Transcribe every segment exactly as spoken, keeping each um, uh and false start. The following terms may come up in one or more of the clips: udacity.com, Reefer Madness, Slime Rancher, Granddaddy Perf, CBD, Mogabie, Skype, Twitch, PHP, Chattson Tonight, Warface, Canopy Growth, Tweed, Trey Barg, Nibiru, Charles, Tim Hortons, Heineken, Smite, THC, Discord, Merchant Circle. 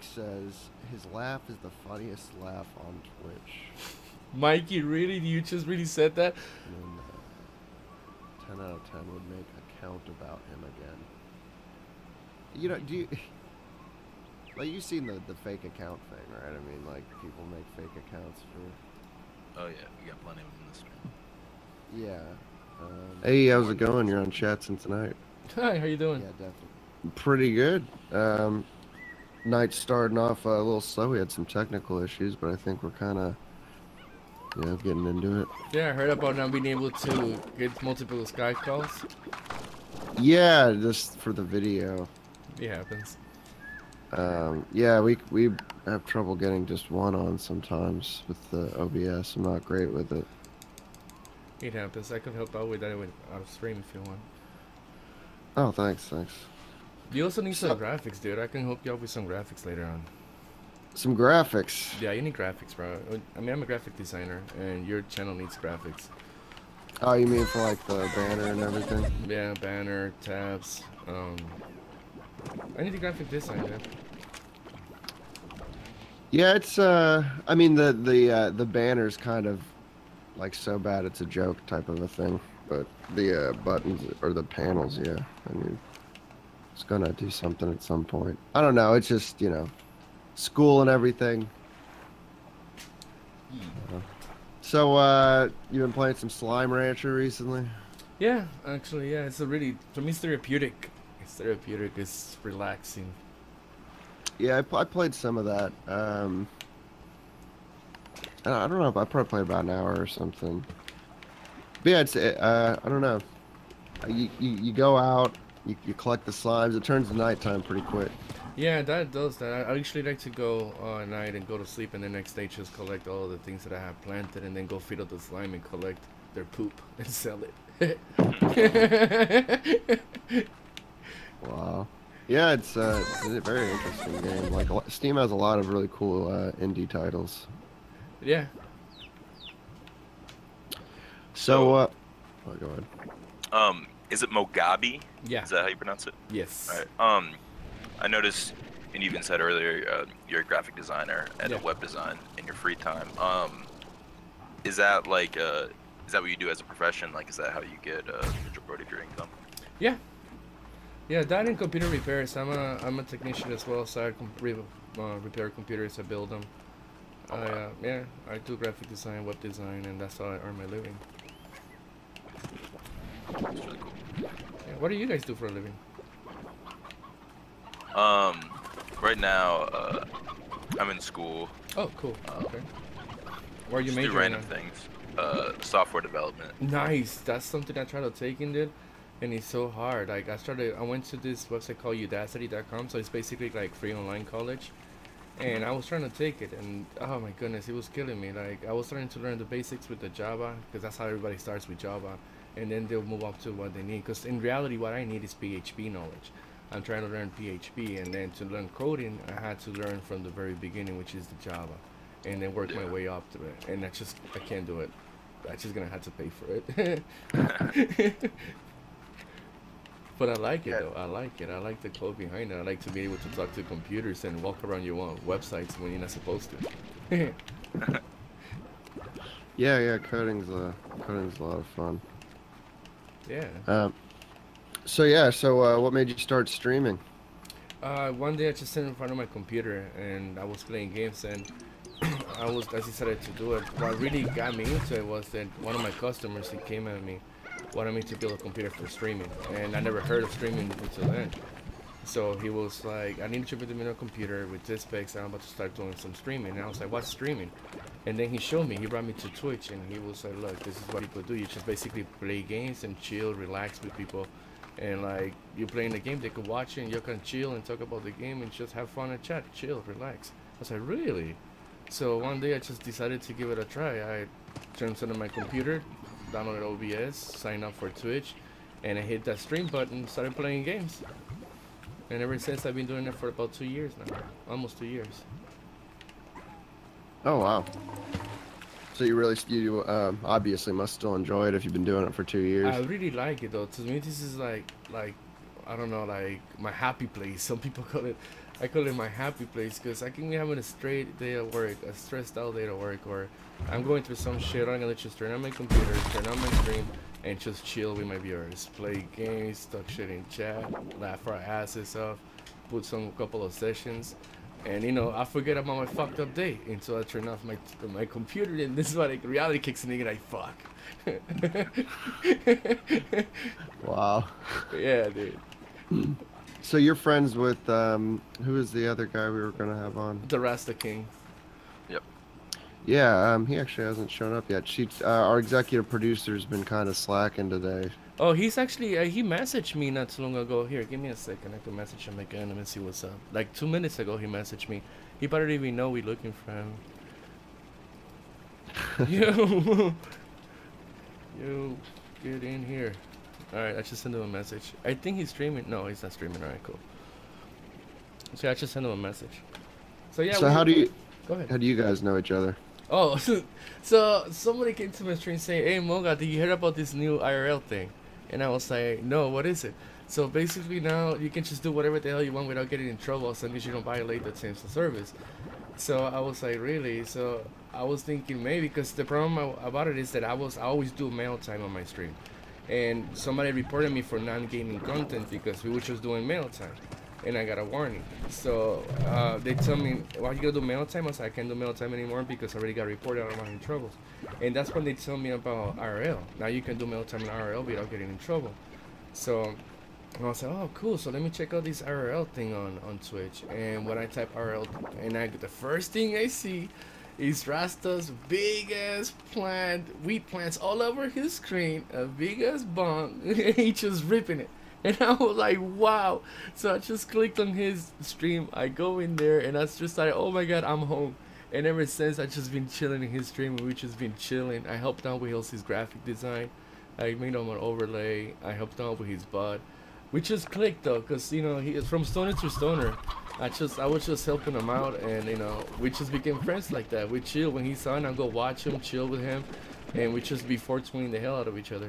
Mike says his laugh is the funniest laugh on Twitch. Mikey, really? You just really said that? And, uh, ten out of ten would make a count about him again. You know, do you... Like, you've seen the, the fake account thing, right? I mean, like, people make fake accounts for... Oh, yeah. We got plenty of them this week. Yeah. Um, hey, how's it going? You're on Chattson Tonight. Hi, how you doing? Yeah, definitely. Pretty good. Um, night's starting off uh, a little slow. We had some technical issues, but I think we're kind of... Yeah, getting into it. Yeah, I heard about not being able to get multiple Skype calls. Yeah, just for the video. It happens. Um, yeah, we we have trouble getting just one on sometimes with the O B S. I'm not great with it. It happens. I could help out with that on stream if you want. Oh, thanks, thanks. You also need some so graphics, dude. I can help you out with some graphics later on. Some graphics. Yeah, you need graphics, bro. I mean, I'm a graphic designer, and your channel needs graphics. Oh, you mean for like the banner and everything? Yeah, banner, tabs. Um, I need a graphic designer. Yeah, it's. Uh, I mean, the the uh, the banner's kind of like so bad it's a joke type of a thing, but the uh, buttons or the panels, yeah. I mean, it's gonna do something at some point. I don't know. It's just, you know, school and everything. Uh, so, uh, you've been playing some Slime Rancher recently? Yeah, actually, yeah. It's a really, for me, it's therapeutic. It's therapeutic. It's relaxing. Yeah, I, I played some of that. Um, I, don't, I don't know. I probably played about an hour or something. But yeah, it's, uh, I don't know. You, you, you go out, you, you collect the slimes. It turns to nighttime pretty quick. Yeah, that does that. I usually like to go uh, at night and go to sleep, and the next day just collect all the things that I have planted, and then go feed up the slime and collect their poop and sell it. Wow. Yeah, it's, uh, it's a very interesting game. Like, Steam has a lot of really cool uh, indie titles. Yeah. So, uh, oh, go ahead. Um, is it Mogabie? Yeah. Is that how you pronounce it? Yes. All right. Um. I noticed, and you even said earlier, uh, you're a graphic designer and yeah. a web design in your free time. Um, is that like, uh, is that what you do as a profession? Like, is that how you get uh, the majority of your income? Yeah, yeah. That and computer repairs. I'm a I'm a technician as well, so I can re uh, repair computers. I build them. Oh, I, wow. uh, yeah, I do graphic design, web design, and that's how I earn my living. That's really cool. Yeah, what do you guys do for a living? Um, right now, uh, I'm in school. Oh, cool. Um, okay. Where are you majoring? Do random now? things. Uh, software development. Nice. That's something I try to take in, dude, and it's so hard. Like I started, I went to this website called udacity dot com, so it's basically like free online college, and I was trying to take it, and oh my goodness, it was killing me. Like I was starting to learn the basics with the Java, because that's how everybody starts with Java, and then they'll move up to what they need. Because in reality, what I need is P H P knowledge. I'm trying to learn P H P, and then to learn coding, I had to learn from the very beginning, which is the Java, and then work yeah. my way up to it. And I just, I can't do it. I'm just gonna have to pay for it. But I like it yeah. though. I like it. I like the code behind it. I like to be able to talk to computers and walk around your own websites when you're not supposed to. yeah, yeah. Coding's a coding's a lot of fun. Yeah. Um. So yeah, so uh, what made you start streaming? Uh, one day I just sat in front of my computer and I was playing games, and I was I decided to do it. What really got me into it was that one of my customers, he came at me, wanted me to build a computer for streaming, and I never heard of streaming until then. So he was like, I need to build a computer with this specs, and I'm about to start doing some streaming. And I was like, what's streaming? And then he showed me, he brought me to Twitch, and he was like, look, this is what people do. You just basically play games and chill, relax with people. And like, you're playing the game, they could watch it, and you can chill and talk about the game and just have fun and chat, chill, relax. I was like, really? So one day I just decided to give it a try. I turned on my computer, downloaded O B S, signed up for Twitch, and I hit that stream button, started playing games. And ever since, I've been doing it for about two years now, almost two years. Oh, wow. So you really, you um, obviously must still enjoy it if you've been doing it for two years. I really like it though. To me, this is like, like, I don't know, like my happy place. Some people call it. I call it my happy place, because I can be having a straight day at work, a stressed out day at work, or I'm going through some shit, I'm gonna just turn on my computer, turn on my stream, and just chill with my viewers, play games, talk shit in chat, laugh our asses off, put some couple of sessions, and you know, I forget about my fucked up day until I turn off my my computer, and this is why like, reality kicks in and I fuck. Wow. Yeah, dude. So you're friends with um, who is the other guy we were gonna have on? The Rasta King. Yep. Yeah, um, he actually hasn't shown up yet. She, uh, our executive producer's been kind of slacking today. Oh, he's actually uh, he messaged me not too long ago. Here, give me a second. I can message him again. Let me see what's up. Like two minutes ago, he messaged me. He probably didn't even know we're looking for him. Yo, yo, get in here. Alright, I just sent him a message. I think he's streaming. No, he's not streaming. Alright, cool. So I just sent him a message. So yeah. So we, how do you? Go ahead. How do you guys know each other? Oh, so, so somebody came to my stream saying, "Hey, Moga, did you hear about this new I R L thing?" And I was like, "No, what is it?" So basically now you can just do whatever the hell you want without getting in trouble, as long as you don't violate the terms of service. So I was like, "Really?" So I was thinking maybe because the problem about it is that I was I always do mail time on my stream. And somebody reported me for non-gaming content because we were just doing mail time, and I got a warning. So uh, they tell me, "Why are you gonna do mail time?" I was like, "I can't do mail time anymore because I already got reported. I'm in trouble." And that's when they tell me about I R L. Now you can do mail time in I R L without getting in trouble. So I was like, "Oh, cool! So let me check out this I R L thing on on Twitch." And when I type I R L, and I the first thing I see is Rasta's big ass plant, weed plants all over his screen, a big ass bong, and he just ripping it. And I was like, wow. So I just clicked on his stream, I go in there, and I just like, oh my god, I'm home. And ever since, I just been chilling in his stream, and we just been chilling. I helped out with his graphic design, I made him an overlay, I helped out with his bot. We just clicked though, cause you know, he is from stoner to stoner. I just, I was just helping him out, and you know, we just became friends like that. We chill when he's on, I go watch him, chill with him, and we just be four twenty the hell out of each other.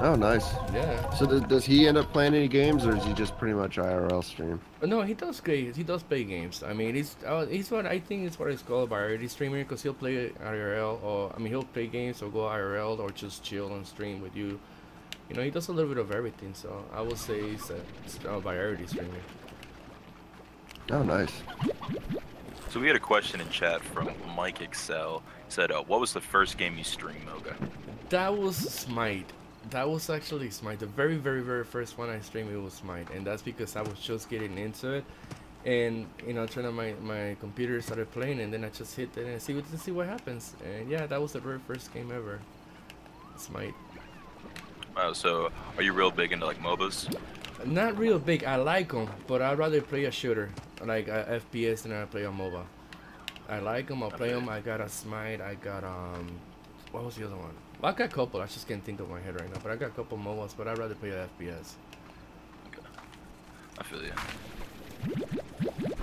Oh, nice. Yeah. So does, does he end up playing any games, or is he just pretty much I R L stream? No, he does games. He does play games. I mean, he's, uh, he's what I think is what it's called a variety streamer, cause he'll play I R L, or I mean, he'll play games or go I R L or just chill and stream with you. You know, he does a little bit of everything, so I would say he's a, a variety streamer. Oh, nice. So we had a question in chat from Mike Excel. He said, uh, what was the first game you streamed, Moga? That was Smite. That was actually Smite. The very, very, very first one I streamed, it was Smite. And that's because I was just getting into it. And, you know, I turned on my, my computer, started playing, and then I just hit it and see what, see what happens. And yeah, that was the very first game ever. Smite. Wow, so are you real big into like M O B As? Not real big, I like them, but I'd rather play a shooter, like a F P S, than I play a MOBA. I like them, I'll play them, I got a Smite, I got, um, what was the other one? Well, I got a couple, I just can't think of my head right now, but I got a couple M O B As, but I'd rather play a F P S. Okay. I feel you.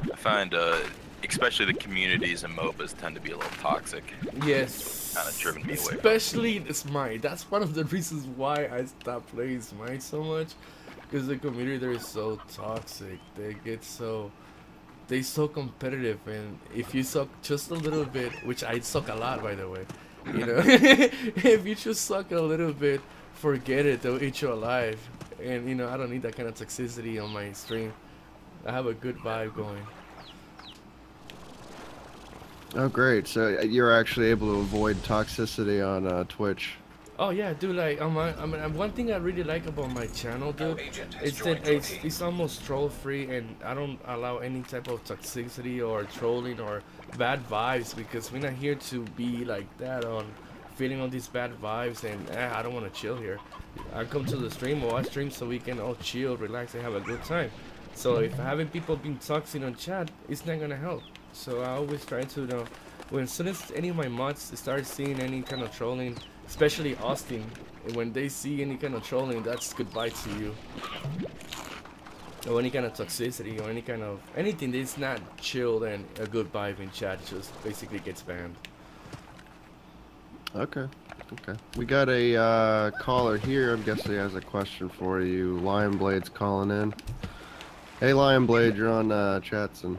I find, uh, especially the communities and M O B As tend to be a little toxic. Yes. Kind of driven me away. Especially Smite. That's one of the reasons why I stopped playing Smite so much, because the community there is so toxic. They get so, they so competitive, and if you suck just a little bit, which I suck a lot by the way, you know, if you just suck a little bit, forget it. They'll eat you alive, and you know I don't need that kind of toxicity on my stream. I have a good vibe going. Oh great! So you're actually able to avoid toxicity on uh, Twitch. Oh yeah, dude. Like, I'm, I mean, one thing I really like about my channel, dude, is that it's it's almost troll-free, and I don't allow any type of toxicity or trolling or bad vibes, because we're not here to be like that on feeling all these bad vibes and eh, I don't want to chill here. I come to the stream or I stream so we can all chill, relax, and have a good time. So if having people being toxic on chat, it's not gonna help. So I always try to, you know, when as soon as any of my mods start seeing any kind of trolling, especially Austin, when they see any kind of trolling, that's goodbye to you. Or any kind of toxicity or any kind of anything that's not chilled and a good vibe in chat, just basically gets banned. Okay, okay. We got a uh, caller here. I'm guessing he has a question for you. Lionblade's calling in. Hey, Lionblade, you're on uh, Chattson.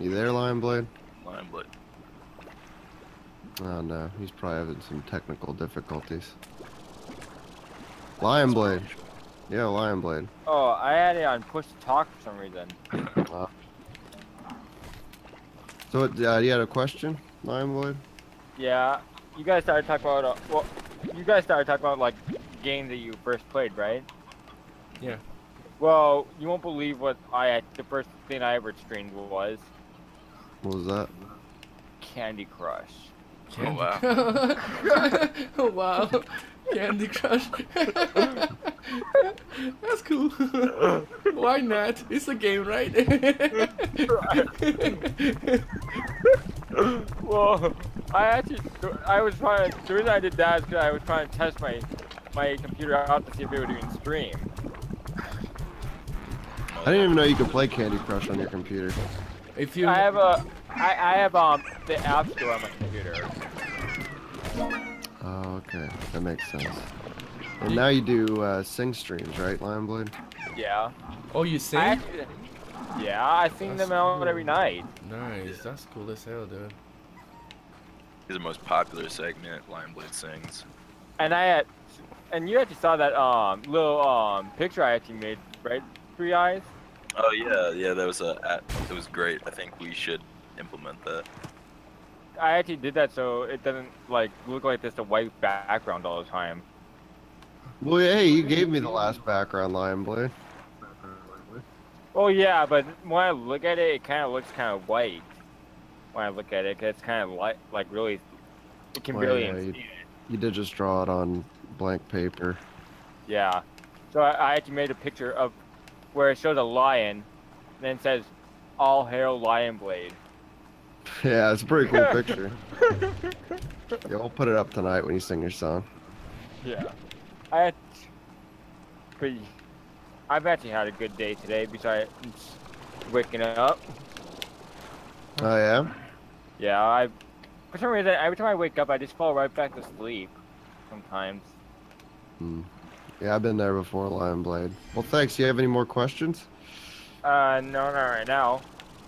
You there, Lionblade? Lionblade. Oh no, he's probably having some technical difficulties. Lionblade. Yeah, Lionblade. Oh, I had it on push to talk for some reason. Uh, so, uh, you had a question, Lionblade? Yeah, you guys started talking about uh, well, you guys started talking about like games that you first played, right? Yeah. Well, you won't believe what I the first thing I ever streamed was. What was that? Candy Crush. Candy oh wow. oh wow. Candy Crush. That's cool. Why not? It's a game, right? Well, I actually I was trying to, the reason I did that is because I was trying to test my my computer out to see if it would even stream. I didn't even know you could play Candy Crush on your computer. If you, I have a, I, I have um the App Store on my computer. Oh, okay, that makes sense. And now you do uh, sing streams, right, Lionblade? Yeah. Oh, you sing? I actually, yeah, I sing that's them out cool. every night. Nice, that's cool as hell, dude. He's the most popular segment, Lionblade sings. And I had, and you actually saw that um little um picture I actually made, right? Three eyes. Oh yeah, yeah, that was a, it was great. I think we should implement that. I actually did that so it doesn't like look like this a white background all the time. Well, hey, you gave me the last background, Lionblade. Oh yeah, but when I look at it, it kind of looks kind of white. When I look at it, it's kind of light, like really, it can well, barely yeah, you, you did just draw it on blank paper. Yeah, so I, I actually made a picture of where it shows a lion, and then says, "All hail Lionblade." Yeah, it's a pretty cool picture. Yeah, we'll put it up tonight when you sing your song. Yeah, I, pretty, I've actually had a good day today besides waking up. Oh yeah. Yeah, I. For some reason, every time I wake up, I just fall right back to sleep. Sometimes. Hmm. Yeah, I've been there before, Lionblade. Well, thanks. Do you have any more questions? Uh, no, not right now.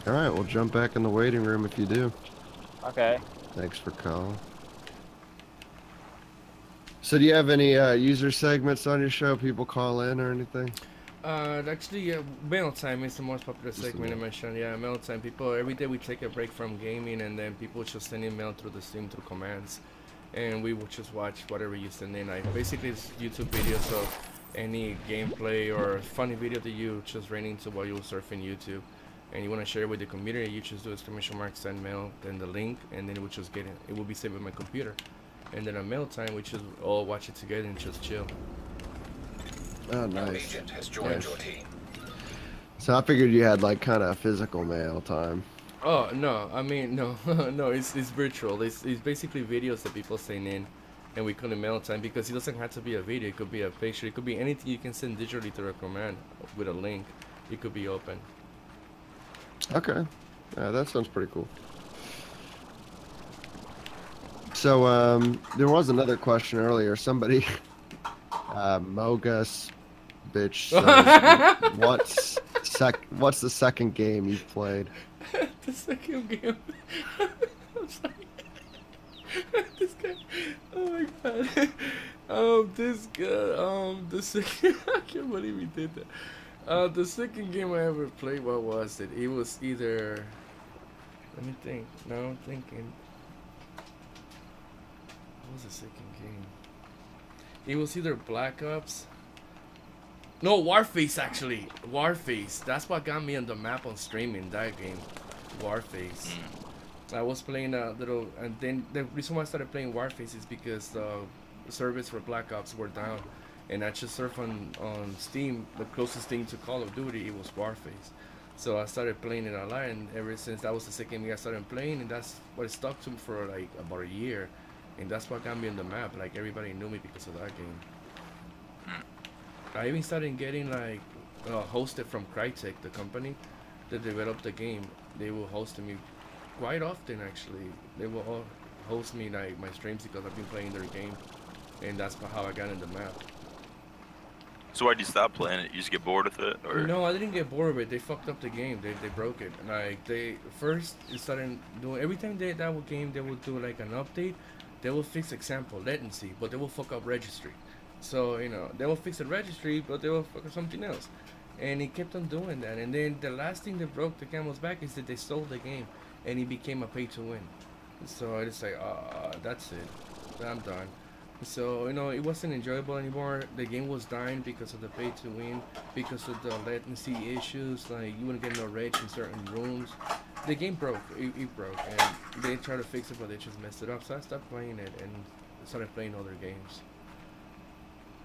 All right, we'll jump back in the waiting room if you do. Okay. Thanks for calling. So do you have any uh, user segments on your show? People call in or anything? Uh, actually, uh, mail time is the most popular just segment I mentioned. Yeah, mail time. People, every day we take a break from gaming, and then people just send email through the stream through commands. And we will just watch whatever you send in. Like basically, it's YouTube videos of any gameplay or funny video that you just ran into while you were surfing YouTube, and you want to share it with the community. You just do exclamation mark send mail, then the link, and then it will just get it. It will be saved on my computer, and then at mail time we just all watch it together and just chill. Oh, nice. Your agent has joined nice. Your team. So I figured you had like kind of physical mail time. Oh no! I mean no, no. It's it's virtual. It's it's basically videos that people send in, and we call it mail time because it doesn't have to be a video. It could be a picture. It could be anything you can send digitally through a command with a link. It could be open. Okay, yeah, that sounds pretty cool. So um, there was another question earlier. Somebody, uh, Mogus, bitch. Says, what's sec? What's the second game you played? The second game. I'm sorry. This guy. Oh my god. Um, this guy. Um, the second. I can't believe he did that. Uh, the second game I ever played. What was it? It was either. Let me think. Now I'm thinking. What was the second game? It was either Black Ops. No, Warface actually. Warface. That's what got me on the map on streaming that game. Warface. I was playing a little, and then the reason why I started playing Warface is because the servers for Black Ops were down, and I just surfed on on Steam. The closest thing to Call of Duty it was Warface, so I started playing it a lot, and ever since that was the second game I started playing, and that's what stuck to me for like about a year, and that's what got me on the map. Like everybody knew me because of that game. I even started getting like uh, hosted from Crytek, the company that developed the game. They were hosting me quite often actually. They will all host me like my streams because I've been playing their game, and that's how I got in the map. So why'd you stop playing it? You just get bored with it, or? No, I didn't get bored with it. They fucked up the game. They they broke it. Like they first started doing every time they that game they would do like an update. They will fix example latency, but they will fuck up registry. So you know they will fix the registry, but they will fuck up something else. And he kept on doing that. And then the last thing that broke the camel's back is that they stole the game, and it became a pay to win. So I just like, ah, oh, that's it. I'm done. So, you know, it wasn't enjoyable anymore. The game was dying because of the pay to win, because of the latency issues, like you wouldn't get no rage in certain rooms. The game broke, it, it broke, and they tried to fix it, but they just messed it up. So I stopped playing it and started playing other games.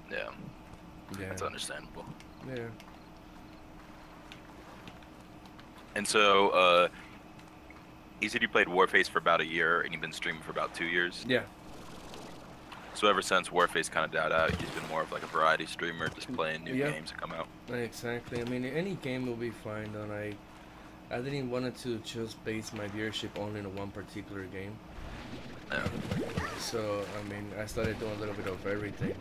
Yeah, yeah. That's understandable. Yeah. And so, uh, you said you played Warface for about a year, and you've been streaming for about two years? Yeah. So ever since Warface kind of died out, he's been more of like a variety streamer, just playing new yep. games that come out. Exactly. I mean, any game will be fine. Though. Like, I didn't want to just base my viewership only on one particular game. No. So, I mean, I started doing a little bit of everything.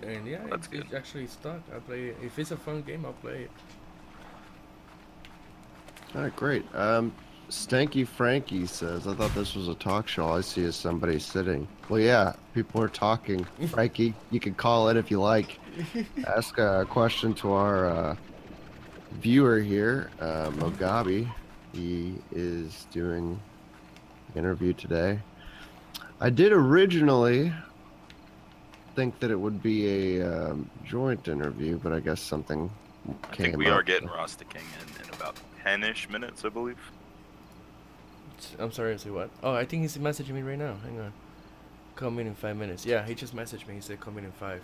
And yeah, That's it, good. It actually stuck. I play it. If it's a fun game, I'll play it. All right, great. Um, Stanky Frankie says, I thought this was a talk show. All I see is somebody sitting. Well, yeah, people are talking. Frankie, you can call in if you like. Ask a question to our uh, viewer here, uh, Mogabie. He is doing an interview today. I did originally think that it would be a um, joint interview, but I guess something I came think we up, are getting so. Rasta King in, in about ten-ish minutes, I believe. I'm sorry, I say what? Oh, I think he's messaging me right now. Hang on. Come in in five minutes. Yeah, he just messaged me. He said come in in five.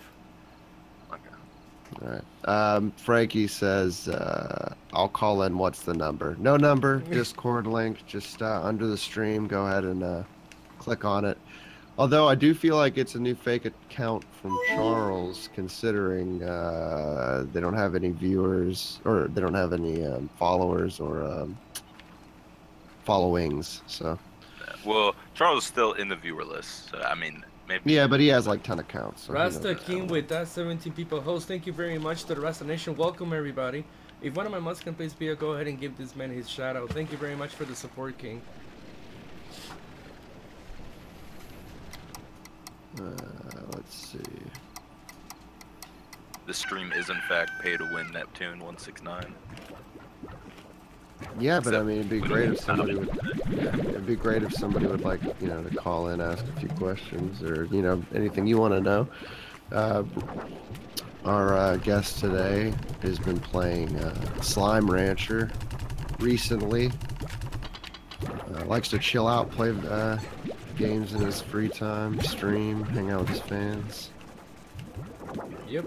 Okay. All right. Um, Frankie says, uh, I'll call in. What's the number? No number. Discord link. Just uh, under the stream. Go ahead and uh, click on it. Although I do feel like it's a new fake account from Charles, considering uh, they don't have any viewers, or they don't have any um, followers or... Um, followings, so. Well, Charles is still in the viewer list, so I mean, maybe. Yeah, but he has like ten accounts. So Rasta King with that seventeen people host. Thank you very much to the Rasta Nation. Welcome everybody. If one of my must can please be, go ahead and give this man his shout out. Thank you very much for the support, King. Uh, let's see. The stream is in fact pay to win Neptune one six nine. Yeah, but Except I mean, it'd be great if somebody would. Yeah, it'd be great if somebody would like, you know, to call in, ask a few questions, or you know, anything you want to know. Uh, our uh, guest today has been playing uh, Slime Rancher recently. Uh, likes to chill out, play uh, games in his free time, stream, hang out with his fans. Yep.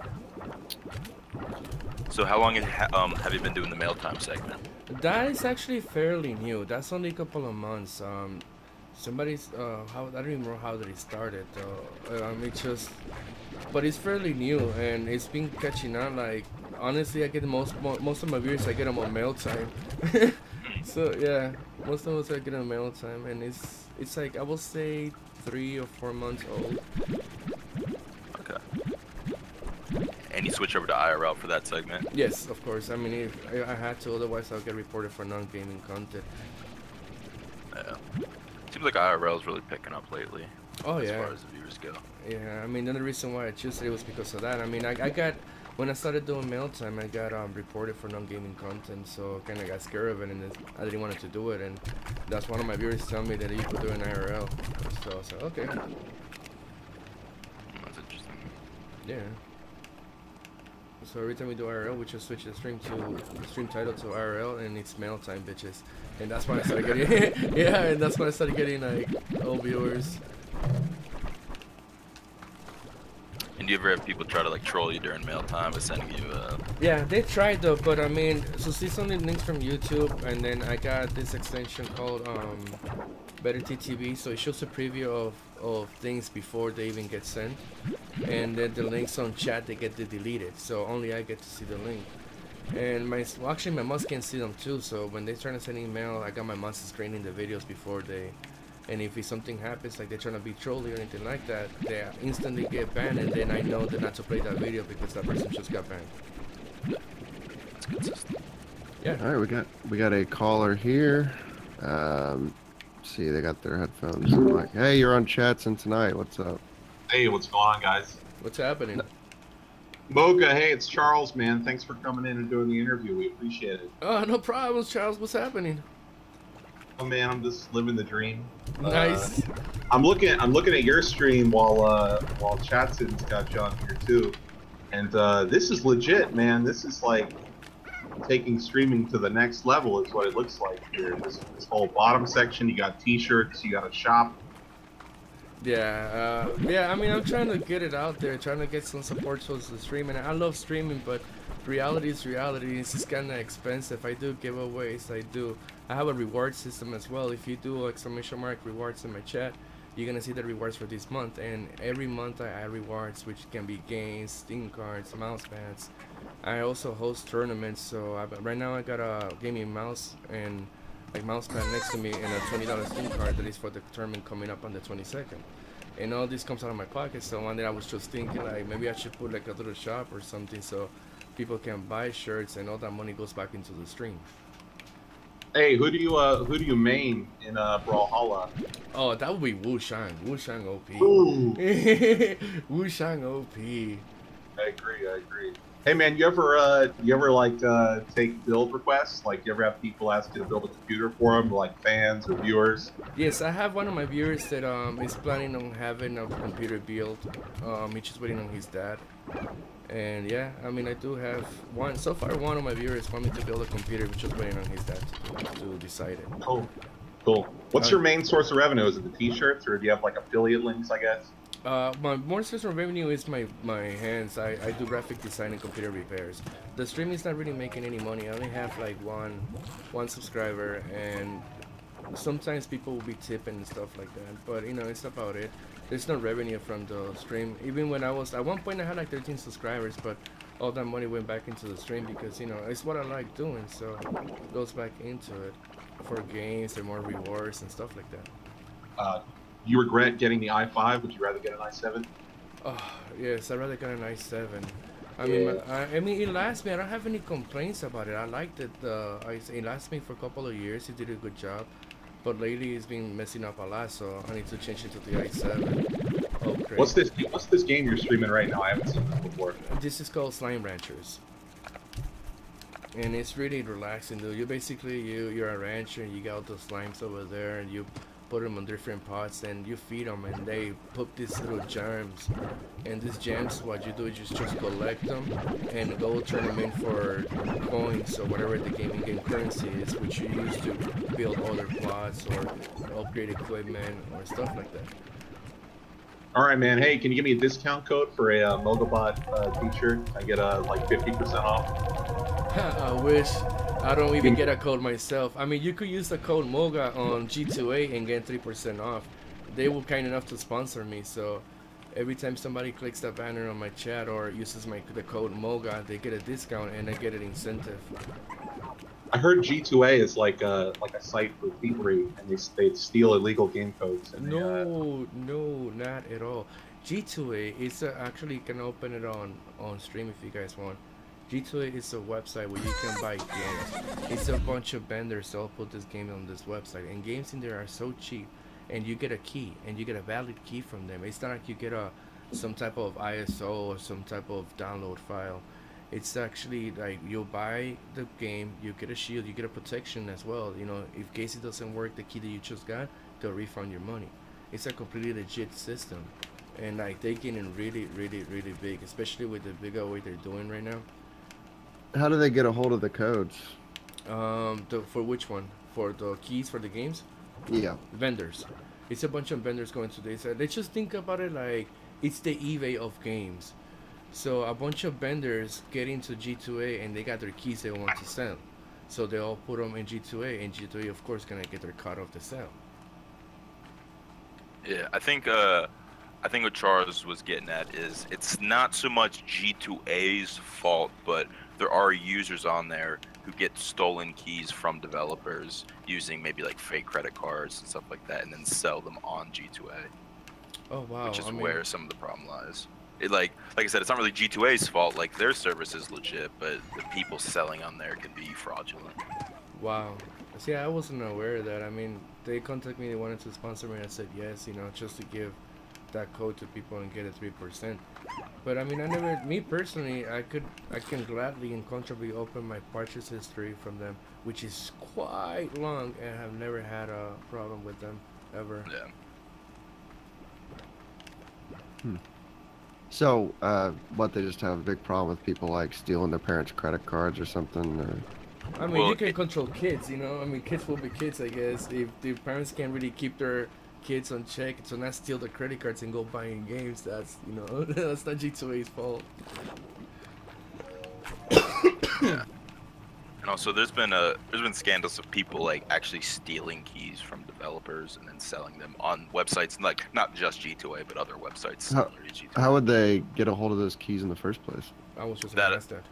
So how long have, um, have you been doing the mail time segment? That is actually fairly new. That's only a couple of months. Um, somebody's uh, how I don't even know how that it started though. Um, it's just, but it's fairly new and it's been catching on. Like honestly, I get the most most of my viewers. I get them on mail time. So yeah, most of us I get on mail time, and it's it's like I will say three or four months old. And you switch over to I R L for that segment? Yes, of course. I mean, if I had to, otherwise I'll get reported for non-gaming content. Yeah. Seems like I R L is really picking up lately. Oh, as yeah. As far as the viewers go. Yeah, I mean, another reason why I chose it was because of that. I mean, I, I got, when I started doing mail time, I got um, reported for non-gaming content, so I kind of got scared of it, and I didn't want to do it, and that's one of my viewers telling me that you could do an I R L. So I was like, okay. That's interesting. Yeah. So every time we do I R L, we just switch the stream to stream title to I R L, and it's mail time, bitches. And that's why I started getting, yeah, and that's why I started getting like old viewers. And do you ever have people try to like troll you during mail time by sending you? Uh... Yeah, they tried though, but I mean, so see some links from YouTube, and then I got this extension called um, Better T T V, so it shows a preview of. of things before they even get sent, and then the links on chat they get deleted, so only I get to see the link. And my well, actually my mods can see them too, so when they try to send email, I got my mods screening the videos before they And if it's something happens, like they're trying to be trolly or anything like that, they instantly get banned, and then I know they're not to play that video because that person just got banned. It's consistent. Yeah. All right, we got we got a caller here. Um, see, they got their headphones. I'm like, hey, you're on Chattson Tonight. What's up? Hey, what's going on, guys? What's happening? Mocha, hey, it's Charles, man. Thanks for coming in and doing the interview. We appreciate it. Oh, uh, no problems, Charles. What's happening? Oh man, I'm just living the dream. Nice. Uh, I'm looking. I'm looking at your stream while uh, while Chattson's got you on here too, and uh, this is legit, man. This is like taking streaming to the next level. Is what it looks like here. This, this whole bottom section. You got T-shirts. You got a shop. Yeah. Uh, yeah. I mean, I'm trying to get it out there. Trying to get some support towards the stream, and I love streaming, but reality is reality. It's just kind of expensive. I do giveaways. I do. I have a reward system as well. If you do exclamation mark rewards in my chat, you're gonna see the rewards for this month. And every month I add rewards, which can be games, Steam cards, mouse pads. I also host tournaments. So I, right now I got a gaming mouse and like mouse pad next to me, and a twenty dollar Steam card that is for the tournament coming up on the twenty-second. And all this comes out of my pocket. So one day I was just thinking like maybe I should put like a little shop or something so people can buy shirts, and all that money goes back into the stream. Hey, who do you uh, who do you main in uh, Brawlhalla? Oh, that would be Wushang. Wushang O P. Wushang O P. I agree. I agree. Hey man, you ever uh, you ever like uh, take build requests? Like you ever have people ask you to build a computer for them, like fans or viewers? Yes, I have one of my viewers that um is planning on having a computer build. Um, he's just waiting on his dad. And yeah, I mean, I do have one. So far, one of my viewers wanted me to build a computer, which is waiting on his dad to, to decide it. Cool. Cool. What's uh, your main source of revenue? Is it the T-shirts, or do you have like affiliate links, I guess? Uh, my main source of revenue is my, my hands. I, I do graphic design and computer repairs. The stream is not really making any money. I only have like one, one subscriber, and sometimes people will be tipping and stuff like that. But, you know, it's about it. There's no revenue from the stream. Even when I was, at one point I had like thirteen subscribers, but all that money went back into the stream because, you know, it's what I like doing, so it goes back into it for games and more rewards and stuff like that. Uh, you regret getting the i five? Would you rather get an i seven? Oh, yes, I'd rather get an i seven. I mean, yeah. I, I mean, it lasts me. I don't have any complaints about it. I liked it. Uh, it lasts me for a couple of years. It did a good job. But lately it's been messing up a lot, so I need to change it to the i seven. Oh, great. What's this? What's this game you're streaming right now? I haven't seen this before. This is called Slime Ranchers, and it's really relaxing, dude. You basically you you're a rancher, and you got all the slimes over there, and you put them on different pots, and you feed them, and they put these little germs. And these gems, what you do is just just collect them and go turn them in for coins or whatever the gaming game currency is, which you use to build other plots or upgrade equipment or stuff like that. All right, man. Hey, can you give me a discount code for a uh, Mogabie uh, T-shirt? I get uh, like fifty percent off. I wish. I don't even get a code myself. I mean, you could use the code Moga on G two A and get three percent off. They were kind enough to sponsor me, so every time somebody clicks that banner on my chat or uses my the code Moga, they get a discount and I get an incentive. I heard G two A is like a like a site for thievery, and they they steal illegal game codes. And no, they, uh... no, not at all. G two A is a, actually you can open it on on stream if you guys want. G two A is a website where you can buy games. It's a bunch of vendors that'll put this game on this website, and games in there are so cheap. And you get a key, and you get a valid key from them. It's not like you get a some type of I S O or some type of download file. It's actually like you buy the game, you get a shield, you get a protection as well. You know, if case it doesn't work, the key that you just got, they'll refund your money. It's a completely legit system, and like they're getting really, really, really big, especially with the bigger way they're doing right now. How do they get a hold of the codes? Um, the, for which one? For the keys for the games? Yeah. Vendors. It's a bunch of vendors going to this. Let's just think about it like it's the eBay of games. So a bunch of vendors get into G two A and they got their keys they want to sell. So they all put them in G two A, and G two A of course gonna get their cut off the sale. Yeah, I think uh, I think what Charles was getting at is it's not so much G two A's fault, but there are users on there who get stolen keys from developers using maybe like fake credit cards and stuff like that, and then sell them on G two A. Oh wow! Which is I mean... where some of the problem lies. It like like I said, it's not really G two A's fault. Like their service is legit, but the people selling on there could be fraudulent. Wow. See, I wasn't aware of that. I mean, they contacted me. They wanted to sponsor me. And I said yes, you know, just to give that code to people and get a three percent. But I mean, I never. Me personally, I could, I can gladly and comfortably open my purchase history from them, which is quite long, and have never had a problem with them ever. Yeah. Hmm. So, uh, what, they just have a big problem with people like stealing their parents' credit cards or something? Or... I mean, well, you can control kids, you know? I mean, kids will be kids, I guess. If the parents can't really keep their kids on check, so not steal their credit cards and go buying games, that's, you know, that's not G two A's fault. Yeah. And also, there's been a there's been scandals of people like actually stealing keys from developers and then selling them on websites, like not just G two A but other websites. How, how would they get a hold of those keys in the first place? I was just that, that.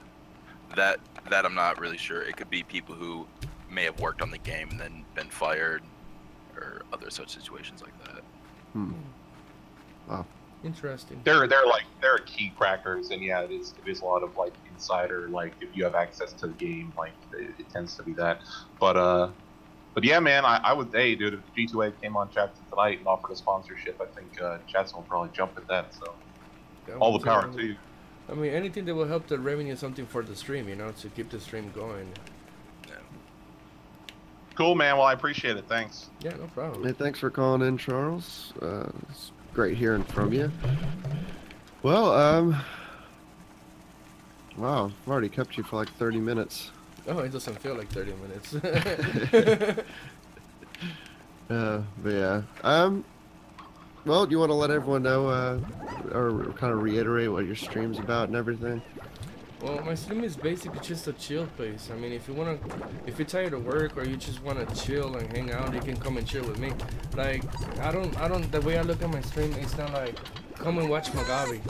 that that I'm not really sure. It could be people who may have worked on the game and then been fired, or other such situations like that. Hmm. Wow. Interesting. They're they're like they're key crackers, and yeah, it is it is a lot of like insider, like if you have access to the game, like it, it tends to be that. But uh, but yeah, man, I, I would hey, dude, if G two A came on Chattson Tonight and offered a sponsorship, I think uh, Chattson will probably jump at that. So yeah, all the power to you. I mean, anything that will help the revenue, something for the stream, you know, to keep the stream going. Yeah. Cool, man. Well, I appreciate it. Thanks. Yeah, no problem. Hey, thanks for calling in, Charles. Uh, Great hearing from you. Well, um, wow, I've already kept you for like thirty minutes. Oh, it doesn't feel like thirty minutes. uh, but yeah, um, well, do you want to let everyone know, uh, or kind of reiterate what your stream's about and everything? Well, my stream is basically just a chill place. I mean, if you wanna, if you're tired of work or you just wanna chill and hang out, you can come and chill with me. Like, I don't, I don't. The way I look at my stream, it's not like come and watch Mogabie,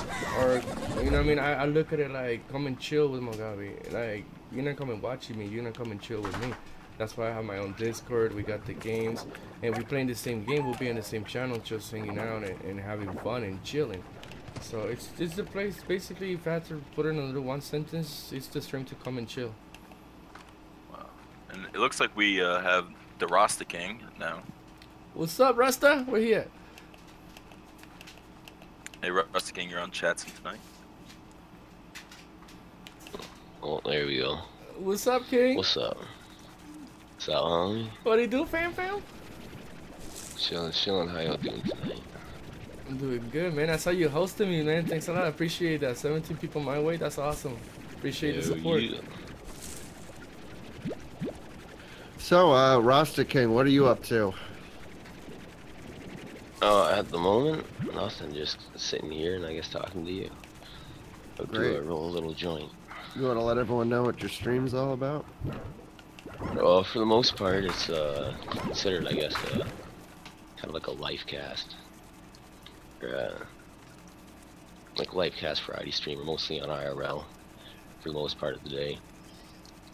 or you know what I mean. I, I look at it like come and chill with Mogabie. Like, you're not coming watching me. You're not coming chill with me. That's why I have my own Discord. We got the games, and we're playing the same game. We'll be on the same channel, just hanging out and, and having fun and chilling. So it's it's the place basically. If I had to put in a little one sentence, it's the stream to come and chill. Wow, and it looks like we uh, have the Rasta King now. What's up, Rasta? Where he at? Hey, Rasta King, you're on Chattson Tonight. Oh, there we go. What's up, King? What's up? What's up, homie? What do you do, fam, fam? Chilling, chilling. How y'all doing tonight? I'm doing good, man. I saw you hosting me, man. Thanks a lot. I appreciate that. seventeen people my way. That's awesome. Appreciate Yo, the support. Yeah. So, uh, Rasta King, what are you up to? Oh, uh, at the moment, nothing. Just sitting here and I guess talking to you. Up to a roll little joint. You want to let everyone know what your stream's all about? Well, for the most part, it's uh, considered, I guess, uh, kind of like a life cast. Uh, like livecast variety streamer, mostly on I R L for the most part of the day,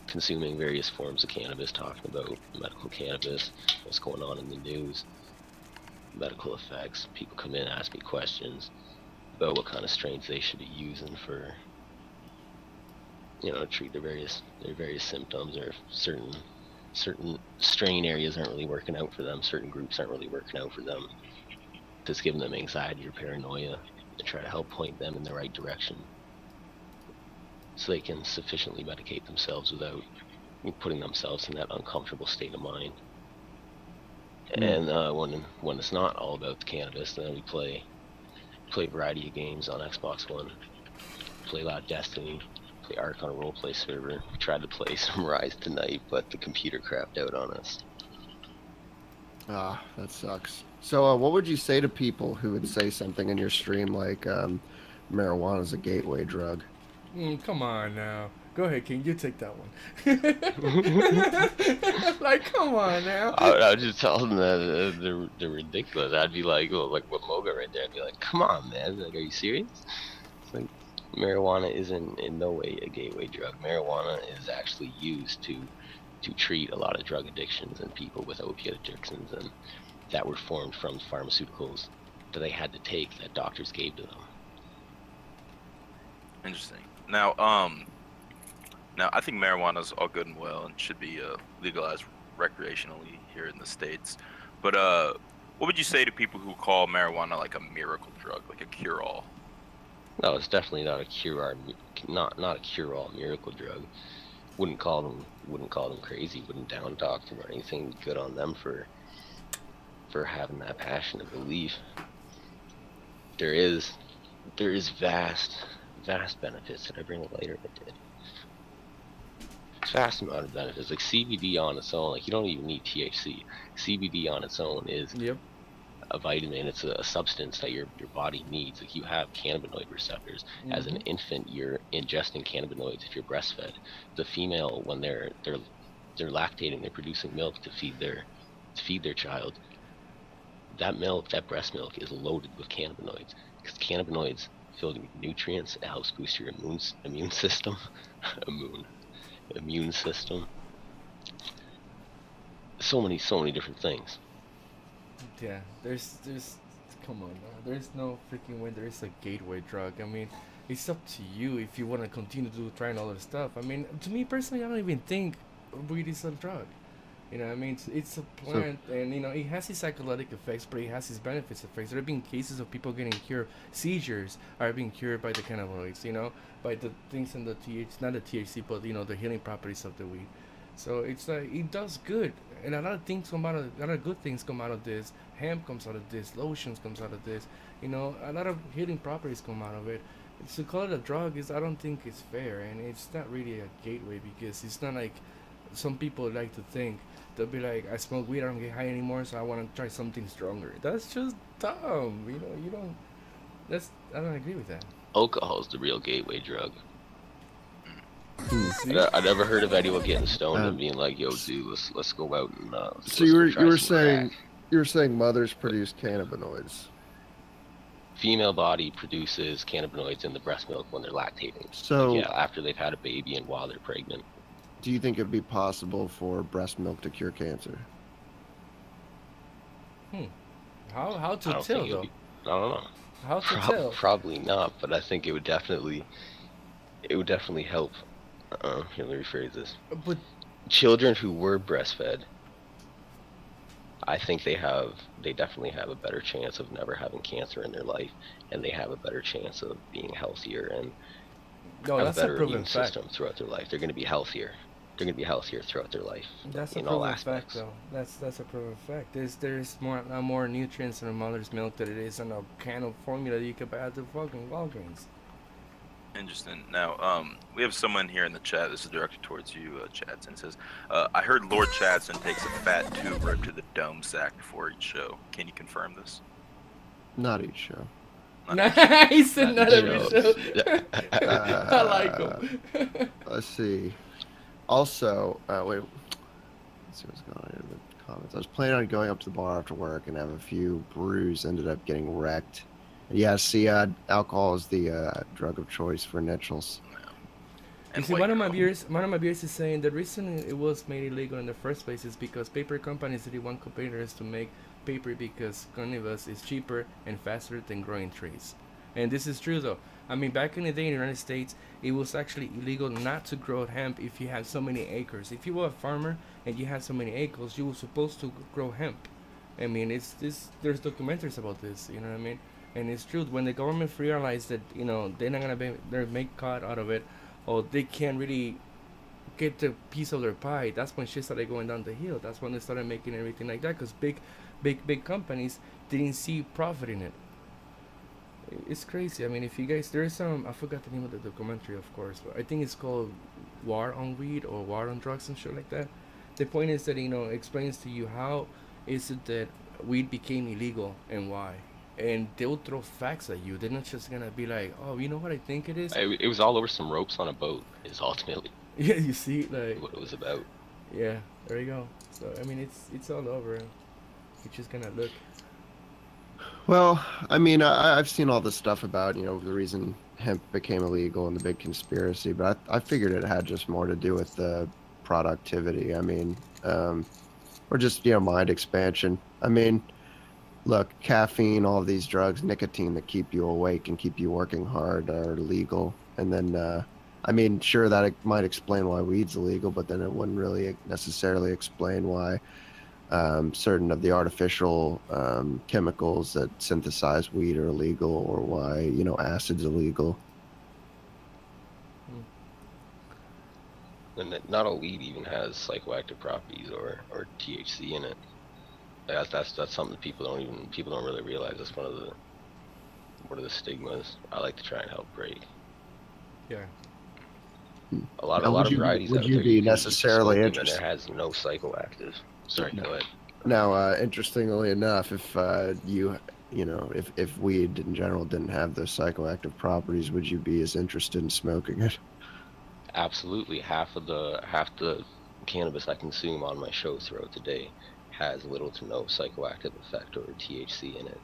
consuming various forms of cannabis, talking about medical cannabis, what's going on in the news, medical effects. People come in and ask me questions about what kind of strains they should be using for, you know, to treat their various their various symptoms, or if certain certain strain areas aren't really working out for them, certain groups aren't really working out for them. Just giving them anxiety or paranoia, and try to help point them in the right direction so they can sufficiently medicate themselves without putting themselves in that uncomfortable state of mind. Mm. And uh, when when it's not all about the cannabis, then we play play a variety of games on Xbox One. Play a lot of Destiny. Play Ark on a roleplay server. We tried to play some Rise tonight, but the computer crapped out on us. Ah, that sucks. So, uh, what would you say to people who would say something in your stream like um, marijuana is a gateway drug? Mm, come on now. Go ahead, King. You take that one. Like, come on now. I, I was just telling them that uh, they're, they're ridiculous. I'd be like, well, like with Moga right there, I'd be like, come on, man. Like, are you serious? It's like, marijuana isn't in no way a gateway drug. Marijuana is actually used to to treat a lot of drug addictions and people with opiate addictions, and that were formed from pharmaceuticals that they had to take that doctors gave to them. Interesting. Now, um, now I think marijuana is all good and well and should be uh, legalized recreationally here in the States. But uh, what would you say to people who call marijuana like a miracle drug, like a cure-all? No, it's definitely not a cure-all, not not a cure-all miracle drug. Wouldn't call them, wouldn't call them crazy. Wouldn't down talk them or anything. Good on them for for having that passion and belief. There is, there is vast. vast benefits that I bring up later if I did. Vast amount of benefits. Like C B D on its own, like you don't even need T H C. C B D on its own is yep. a vitamin. It's a, a substance that your your body needs. Like you have cannabinoid receptors. Mm-hmm. As an infant, you're ingesting cannabinoids if you're breastfed. The female, when they're they're they're lactating, they're producing milk to feed their to feed their child. That milk, that breast milk, is loaded with cannabinoids because cannabinoids filled with nutrients. It helps boost your immune immune system, immune immune system. So many, so many different things. Yeah, there's, there's, come on, man. There's no freaking way. There is a gateway drug. I mean, it's up to you if you want to continue to do trying all this stuff. I mean, to me personally, I don't even think weed is a drug. You know, I mean, it's, it's a plant, so, and you know, it has its psychological effects, but it has its benefits effects. There have been cases of people getting cured, seizures are being cured by the cannabinoids, you know, by the things in the T H C, not the T H C, but you know, the healing properties of the weed. So it's like, it does good, and a lot of things come out of, a lot of good things come out of this. Hemp comes out of this, lotions comes out of this, you know, a lot of healing properties come out of it. So to call it a drug is, I don't think it's fair, and it's not really a gateway, because it's not like, some people like to think, they'll be like, I smoke weed, I don't get high anymore, so I want to try something stronger. That's just dumb, you know, you don't, that's, I don't agree with that. Alcohol's the real gateway drug. Hmm. I, I never heard of anyone getting stoned um, and being like, yo, dude, let's, let's go out and, uh, let's, so let's you were, you were saying, crack. you were saying mothers produce cannabinoids. Female body produces cannabinoids in the breast milk when they're lactating. So. Like, yeah, after they've had a baby and while they're pregnant. Do you think it'd be possible for breast milk to cure cancer? Hmm. How how to I tell though? Be, I don't know. How to Pro tell? Probably not, but I think it would definitely it would definitely help. Uh, here, let me rephrase this. But children who were breastfed, I think they have they definitely have a better chance of never having cancer in their life, and they have a better chance of being healthier and no, have that's a better a proven immune fact. System throughout their life. They're going to be healthier. They're going to be healthier throughout their life. That's in a proven all aspects. fact, though. That's that's a proven fact. There's there's more uh, more nutrients in a mother's milk than it is in a can of formula you could buy at the fucking Walgreens. Interesting. Now, um, we have someone here in the chat. This is directed towards you, uh, Chattson. It says, uh, "I heard Lord Chattson takes a fat tube right to the dome sack before each show. Can you confirm this?" Not each show. Nice, another show. I like him. Let's see. Also, uh, wait. Let's see what's going on in the comments. I was planning on going up to the bar after work and have a few brews. Ended up getting wrecked. Yeah, see, uh, alcohol is the uh, drug of choice for nichels. You see, one of my viewers, one of my viewers is saying the reason it was made illegal in the first place is because paper companies didn't want competitors to make paper because cannabis is cheaper and faster than growing trees. And this is true though. I mean, back in the day in the United States, it was actually illegal not to grow hemp if you had so many acres. If you were a farmer and you had so many acres, you were supposed to grow hemp. I mean, it's this. There's documentaries about this. You know what I mean? And it's true. When the government realized that, you know, they're not gonna be, they're make cut out of it, or they can't really get the piece of their pie. That's when shit started going down the hill. That's when they started making everything like that. Cause big. Big, big companies didn't see profit in it. It's crazy. I mean, if you guys, there's some, I forgot the name of the documentary, of course, but I think it's called War on Weed or War on Drugs and shit like that. The point is that, you know, it explains to you how is it that weed became illegal and why. and they'll throw facts at you. They're not just gonna be like, oh, you know what I think it is? It was all over some ropes on a boat, is ultimately. Yeah, you see, like what it was about. Yeah, there you go. So I mean, it's it's all over. You're just gonna look. Well, I mean, I, I've seen all this stuff about, you know, the reason hemp became illegal and the big conspiracy, but I, I figured it had just more to do with the productivity. I mean, um, or just, you know, mind expansion. I mean, look, caffeine, all these drugs, nicotine that keep you awake and keep you working hard are illegal. And then, uh, I mean, sure, that it might explain why weed's illegal, but then it wouldn't really necessarily explain why Um, certain of the artificial um, chemicals that synthesize weed are illegal, or why, you know, acid's illegal. And that not all weed even has psychoactive properties or, or T H C in it. That's that's that's something that people don't even people don't really realize. That's one of the one of the stigmas I like to try and help break. Yeah. A lot now, a lot of you, varieties. Would out you there, be necessarily interested? That has no psychoactives. Sorry, no. Go ahead. Now, uh, interestingly enough, if uh, you, you know, if, if weed in general didn't have those psychoactive properties, would you be as interested in smoking it? Absolutely. Half of the half the cannabis I consume on my show throughout the day has little to no psychoactive effect or T H C in it.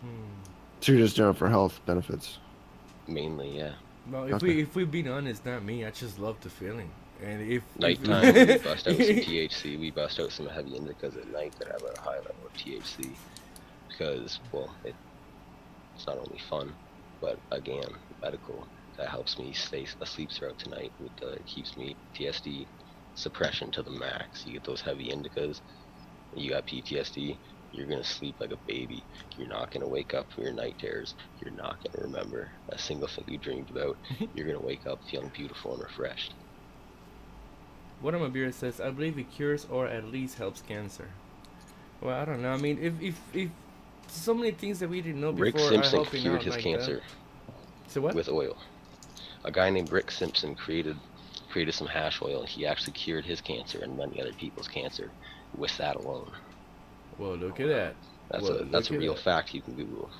Hmm. So you're just doing it for health benefits? Mainly, yeah. No, if okay. we if we've been honest, not me. I just love the feeling. And if nighttime, we bust out some T H C. We bust out some heavy indicas at night that have a high level of T H C, because, well, it, it's not only fun, but again, medical. That helps me stay asleep throughout the night. With the, it keeps me P T S D suppression to the max. You get those heavy indicas, you got P T S D. You're gonna sleep like a baby. You're not gonna wake up from your night terrors. You're not gonna remember a single thing you dreamed about. You're gonna wake up feeling beautiful and refreshed. One of my beers says, I believe it cures or at least helps cancer. Well, I don't know. I mean, if if, if so many things that we didn't know before. Rick Simpson cured his like cancer. That. So what? With oil. A guy named Rick Simpson created created some hash oil, and he actually cured his cancer and many other people's cancer with that alone. Well, look at that. That's well, a that's a real that. fact you can Google.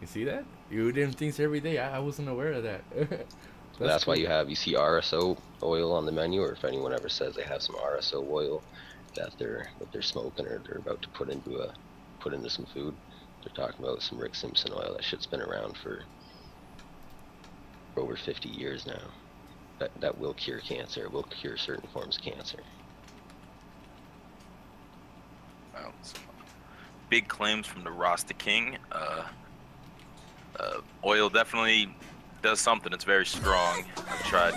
You see that? You didn't think so every day. I, I wasn't aware of that. That's, That's cool. why you have, you see R S O oil on the menu, or if anyone ever says they have some R S O oil that they're that they're smoking or they're about to put into a put into some food, they're talking about some Rick Simpson oil. That shit's been around for over fifty years now. That that will cure cancer. It will cure certain forms of cancer. Wow, some big claims from the Rasta King. Uh, uh, oil definitely does something. It's very strong. I've tried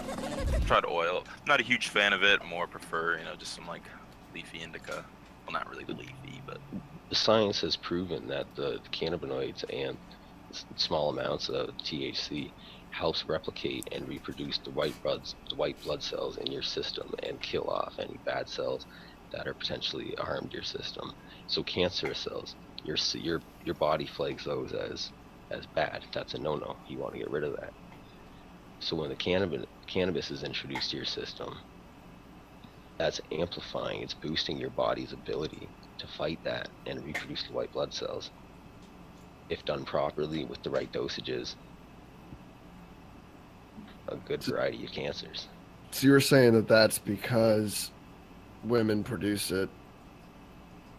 tried oil. I'm not a huge fan of it. More prefer, you know, just some like leafy indica. Well, not really leafy, but the science has proven that the cannabinoids and small amounts of T H C helps replicate and reproduce the white blood the white blood cells in your system and kill off any bad cells that are potentially harmed your system. So cancerous cells, your your your body flags those as as bad. That's a no-no. You want to get rid of that. So when the cannabis cannabis is introduced to your system, that's amplifying, it's boosting your body's ability to fight that and reproduce the white blood cells. If done properly with the right dosages, a good variety of cancers. So you're saying that that's because women produce it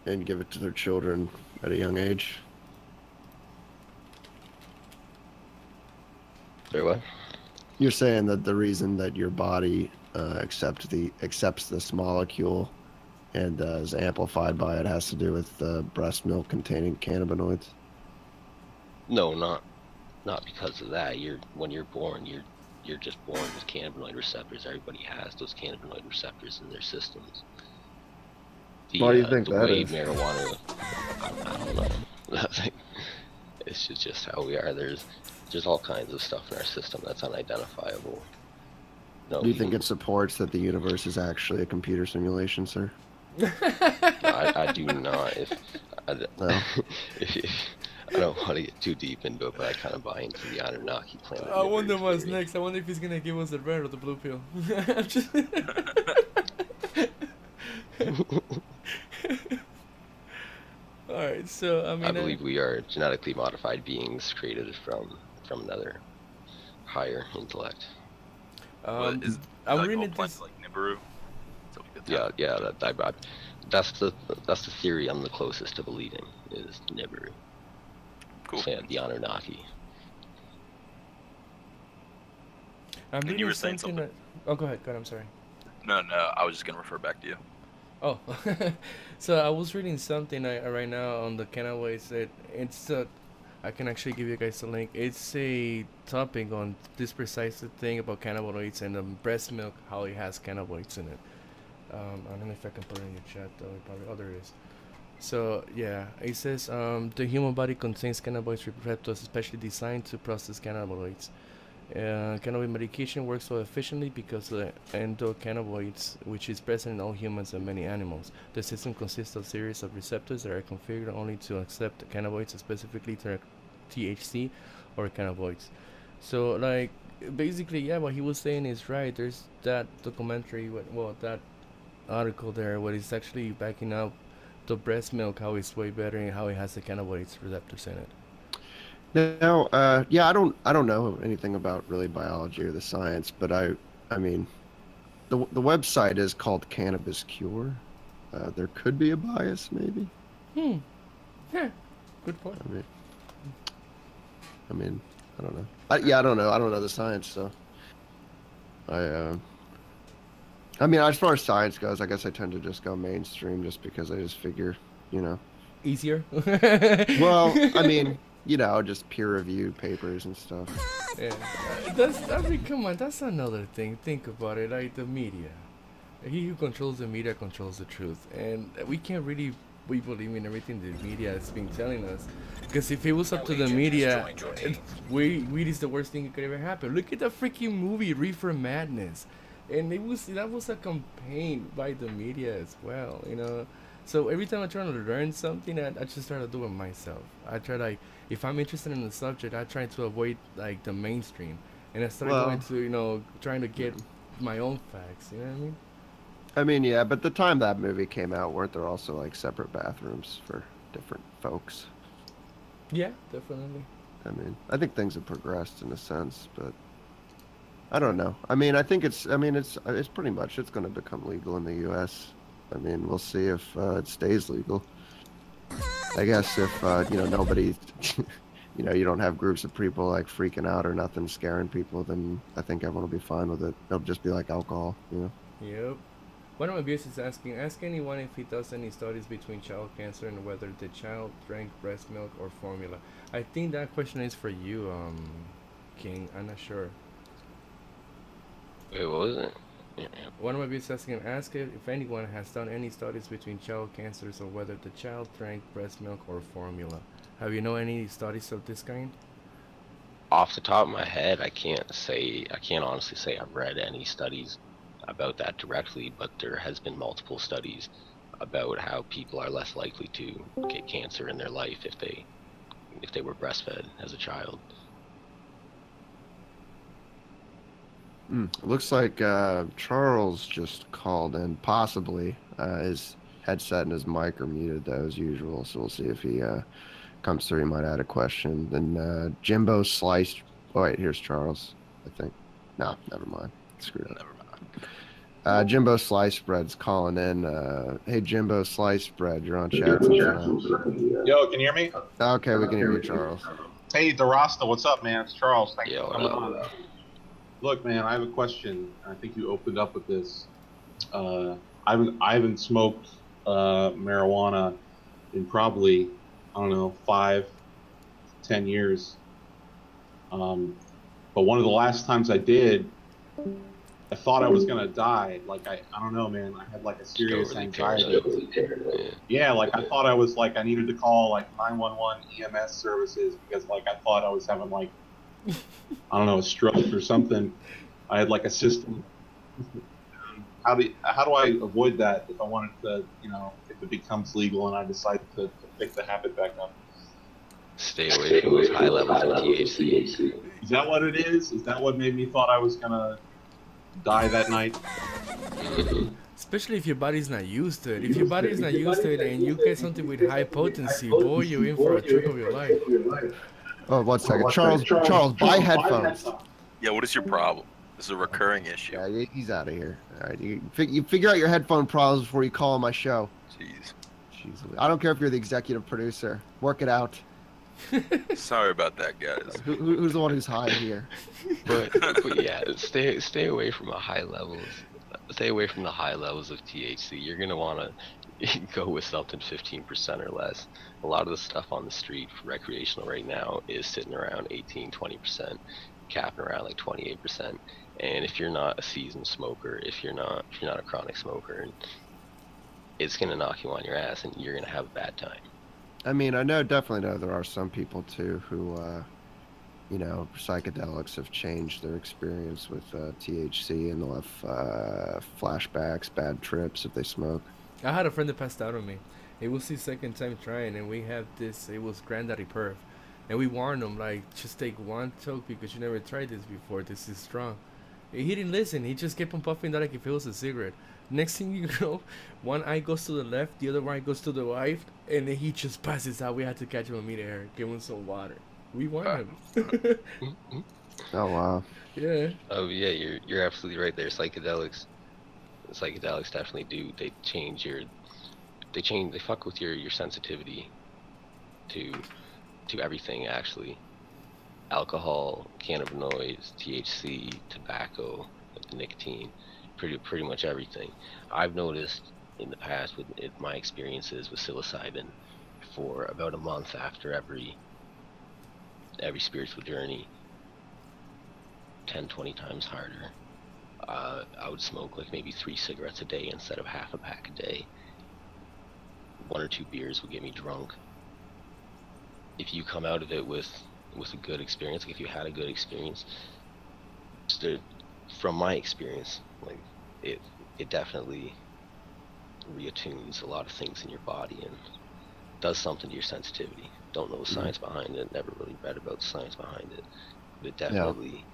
and give it to their children at a young age? Sorry, what? You're saying that the reason that your body uh, accepts the accepts this molecule and uh, is amplified by it has to do with uh, breast milk containing cannabinoids? No, not not because of that. You're when you're born, you're you're just born with cannabinoid receptors. Everybody has those cannabinoid receptors in their systems. The, Why do you uh, think the that way is? Marijuana. I, I don't know. It's just, just how we are. There's There's all kinds of stuff in our system that's unidentifiable. No, Do you think it supports that the universe is actually a computer simulation, sir? No, I, I do not. If I, no. if, if, I don't want to get too deep into it, but I kind of buy into the Anunnaki planet. I wonder what's next. I wonder if he's going to give us the red or the blue pill. Just... All right, So I mean, I believe I... we are genetically modified beings created from from another higher intellect. Um, is, is I'm like reading this... like Nibiru. So yeah, yeah, that, I, I, that's the that's the theory I'm the closest to believing is Nibiru. Cool. And the Anunnaki. I'm and you were saying something. That... Oh, go ahead. Go ahead. I'm sorry. No, no. I was just gonna refer back to you. Oh, so I was reading something I, right now on the Kenaway. That it's a, I can actually give you guys the link. It's a topic on this precise thing about cannabinoids and um, breast milk, how it has cannabinoids in it. Um, I don't know if I can put it in your chat though. Probably, oh, there it is. So yeah, it says um, the human body contains cannabinoids receptors, especially designed to process cannabinoids. Uh, cannabinoid medication works so efficiently because of the endocannabinoids, which is present in all humans and many animals. The system consists of a series of receptors that are configured only to accept cannabinoids, specifically T H C or cannabinoids. So, like, basically, yeah, what he was saying is right. There's that documentary, well, that article there, where it's actually backing up the breast milk, how it's way better and how it has the cannabinoids receptors in it. No, uh, yeah, I don't, I don't know anything about really biology or the science, but I, I mean, the the website is called Cannabis Cure. Uh, there could be a bias, maybe. Hmm. Yeah. Good point. I mean, I mean, I don't know. I, yeah, I don't know. I don't know the science, so. I, uh, I mean, as far as science goes, I guess I tend to just go mainstream, just because I just figure, you know. Easier. Well, I mean. You know, just peer-reviewed papers and stuff. Yeah, that's, I mean, come on, that's another thing. Think about it, like the media. He who controls the media controls the truth, and we can't really we believe in everything the media has been telling us. Because if it was up to the media, weed weed is the worst thing that could ever happen. Look at the freaking movie Reefer Madness, and it was that was a campaign by the media as well. You know. So every time I try to learn something, I, I just try to do it myself. I try to, like, if I'm interested in the subject, I try to avoid, like, the mainstream. And I start well, going to, you know, trying to get my own facts, you know what I mean? I mean, yeah, but the time that movie came out, weren't there also, like, separate bathrooms for different folks? Yeah, definitely. I mean, I think things have progressed in a sense, but I don't know. I mean, I think it's, I mean, it's, it's pretty much, it's going to become legal in the U S I mean, we'll see if uh, it stays legal. I guess if, uh, you know, nobody, you know, you don't have groups of people, like, freaking out or nothing, scaring people, then I think everyone will be fine with it. It'll just be like alcohol, you know? Yep. One of my viewers is asking, ask anyone if he does any studies between child cancer and whether the child drank breast milk or formula. I think that question is for you, um, King. I'm not sure. Wait, what was it? One of my viewers asking, ask it if anyone has done any studies between child cancers or whether the child drank breast milk or formula. Have you know any studies of this kind? Off the top of my head, I can't say, I can't honestly say I've read any studies about that directly, but there has been multiple studies about how people are less likely to get cancer in their life if they, if they were breastfed as a child. Mm. It looks like uh, Charles just called in, possibly. Uh, his headset and his mic are muted, though, as usual, so we'll see if he uh, comes through. He might add a question. Then uh, Jimbo Sliced... Oh, wait, here's Charles, I think. No, never mind. Screwed up. Never mind. Uh, Jimbo Sliced Bread's calling in. Uh, hey, Jimbo Sliced Bread, you're on Chattson. Yo, can you hear me? Okay, we can hear you, Charles. Hey, the Rasta, what's up, man? It's Charles. Thanks Yo, for coming on, though. Look, man, I have a question. I think you opened up with this. Uh, I haven't, I haven't smoked uh, marijuana in probably, I don't know, five, ten years. Um, but one of the last times I did, I thought I was gonna die. Like I, I don't know, man. I had like a serious anxiety. Yeah, like I thought I was like I needed to call like nine one one E M S services because like I thought I was having like. I don't know, a stroke or something. I had like a system. How do how do I avoid that if I wanted to, you know, if it becomes legal and I decide to, to pick the habit back up? Stay away from those high levels of T H C. Is that what it is? Is that what made me thought I was gonna die that night? Especially if your body's not used to it. If your body's not used to it and you get something with high potency, boy, you're in for a trip of your life. Oh, one second. Charles, Charles, buy headphones. Yeah, what is your problem? This is a recurring issue. Yeah, he's out of here. All right, you, fig you figure out your headphone problems before you call on my show. Jeez. Jeez. I don't care if you're the executive producer. Work it out. Sorry about that, guys. Who, who's the one who's high here? but, but yeah, stay stay away from the high levels. Stay away from the high levels of T H C. You're gonna wanna go with something fifteen percent or less. A lot of the stuff on the street, recreational right now, is sitting around eighteen, twenty percent, capping around like twenty-eight percent. And if you're not a seasoned smoker, if you're not if you're not a chronic smoker, it's gonna knock you on your ass, and you're gonna have a bad time. I mean, I know definitely know there are some people too who, uh, you know, psychedelics have changed their experience with uh, T H C, and they'll have uh, flashbacks, bad trips if they smoke. I had a friend that passed out on me. It was his second time trying, and we had this. It was Granddaddy Perf, and we warned him like, just take one toke because you never tried this before. This is strong. He didn't listen. He just kept on puffing that like if it was a cigarette. Next thing you know, one eye goes to the left, the other eye goes to the right, and then he just passes out. We had to catch him immediately, give him some water. We won him. Oh wow. Yeah. Oh yeah, you're you're absolutely right there. Psychedelics, psychedelics definitely do. They change your, they change, they fuck with your your sensitivity, to, to everything actually. Alcohol, cannabinoids, T H C, tobacco, like nicotine, pretty pretty much everything. I've noticed in the past with it, my experiences with psilocybin, for about a month after every every spiritual journey, ten, twenty times harder. Uh, I would smoke like maybe three cigarettes a day instead of half a pack a day. One or two beers would get me drunk. If you come out of it with with a good experience, like if you had a good experience, to, from my experience, like it it definitely reattunes a lot of things in your body and does something to your sensitivity. Don't know the science mm-hmm. behind it, never really read about the science behind it, but it definitely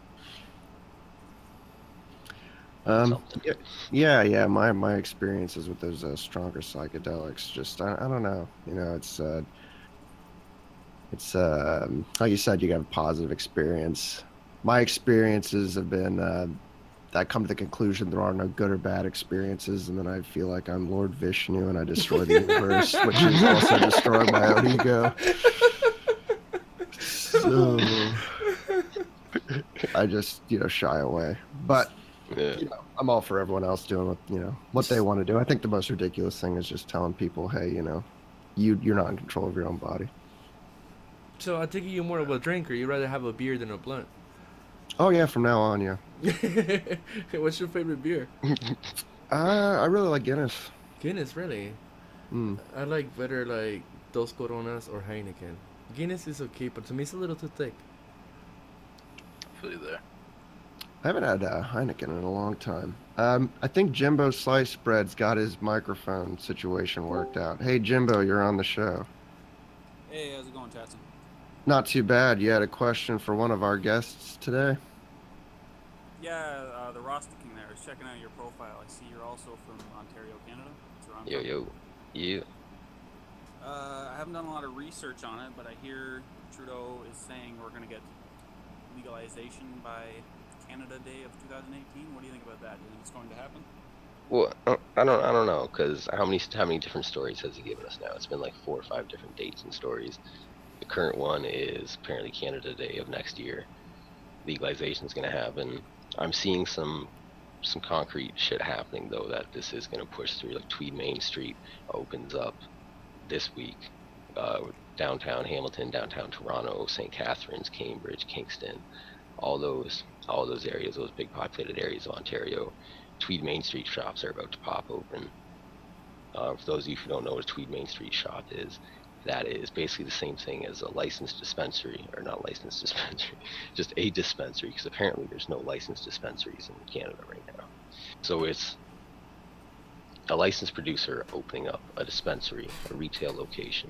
yeah. um yeah, yeah yeah my my experiences with those uh, stronger psychedelics, just I, I don't know, you know, it's uh it's uh, like you said, you got a positive experience. My experiences have been uh, I come to the conclusion there are no good or bad experiences, and then I feel like I'm Lord Vishnu and I destroy the universe, which is also destroying my own ego. So I just, you know, shy away. But yeah. You know, I'm all for everyone else doing what, you know, what they want to do. I think the most ridiculous thing is just telling people, hey, you know, you you're not in control of your own body. So I think you're more of a drinker. You'd rather have a beer than a blunt. Oh yeah, from now on, yeah. What's your favorite beer? uh, I really like Guinness. Guinness, really? Mm. I like better like Dos Coronas or Heineken. Guinness is okay, but to me it's a little too thick. Really there. I haven't had uh, Heineken in a long time. Um, I think Jimbo Slice Bread's got his microphone situation worked out. Hey Jimbo, you're on the show. Hey, how's it going, Chattson? Not too bad. You had a question for one of our guests today? Yeah, uh, the Rasta King there. I was checking out your profile. I see you're also from Ontario, Canada. Toronto. Yo, yo. Yeah. Uh, I haven't done a lot of research on it, but I hear Trudeau is saying we're going to get legalization by Canada Day of two thousand eighteen. What do you think about that? Do you think it's going to happen? Well, I don't, I don't know, because how many, how many different stories has he given us now? It's been like four or five different dates and stories. The current one is apparently Canada Day of next year. Legalization is going to happen. I'm seeing some some concrete shit happening, though, that this is going to push through. Like Tweed Main Street opens up this week. Uh, downtown Hamilton, downtown Toronto, Saint Catharines, Cambridge, Kingston, all those, all those areas, those big populated areas of Ontario. Tweed Main Street shops are about to pop open. Uh, for those of you who don't know what a Tweed Main Street shop is, that is basically the same thing as a licensed dispensary, or not licensed dispensary, just a dispensary, because apparently there's no licensed dispensaries in Canada right now. So it's a licensed producer opening up a dispensary, a retail location,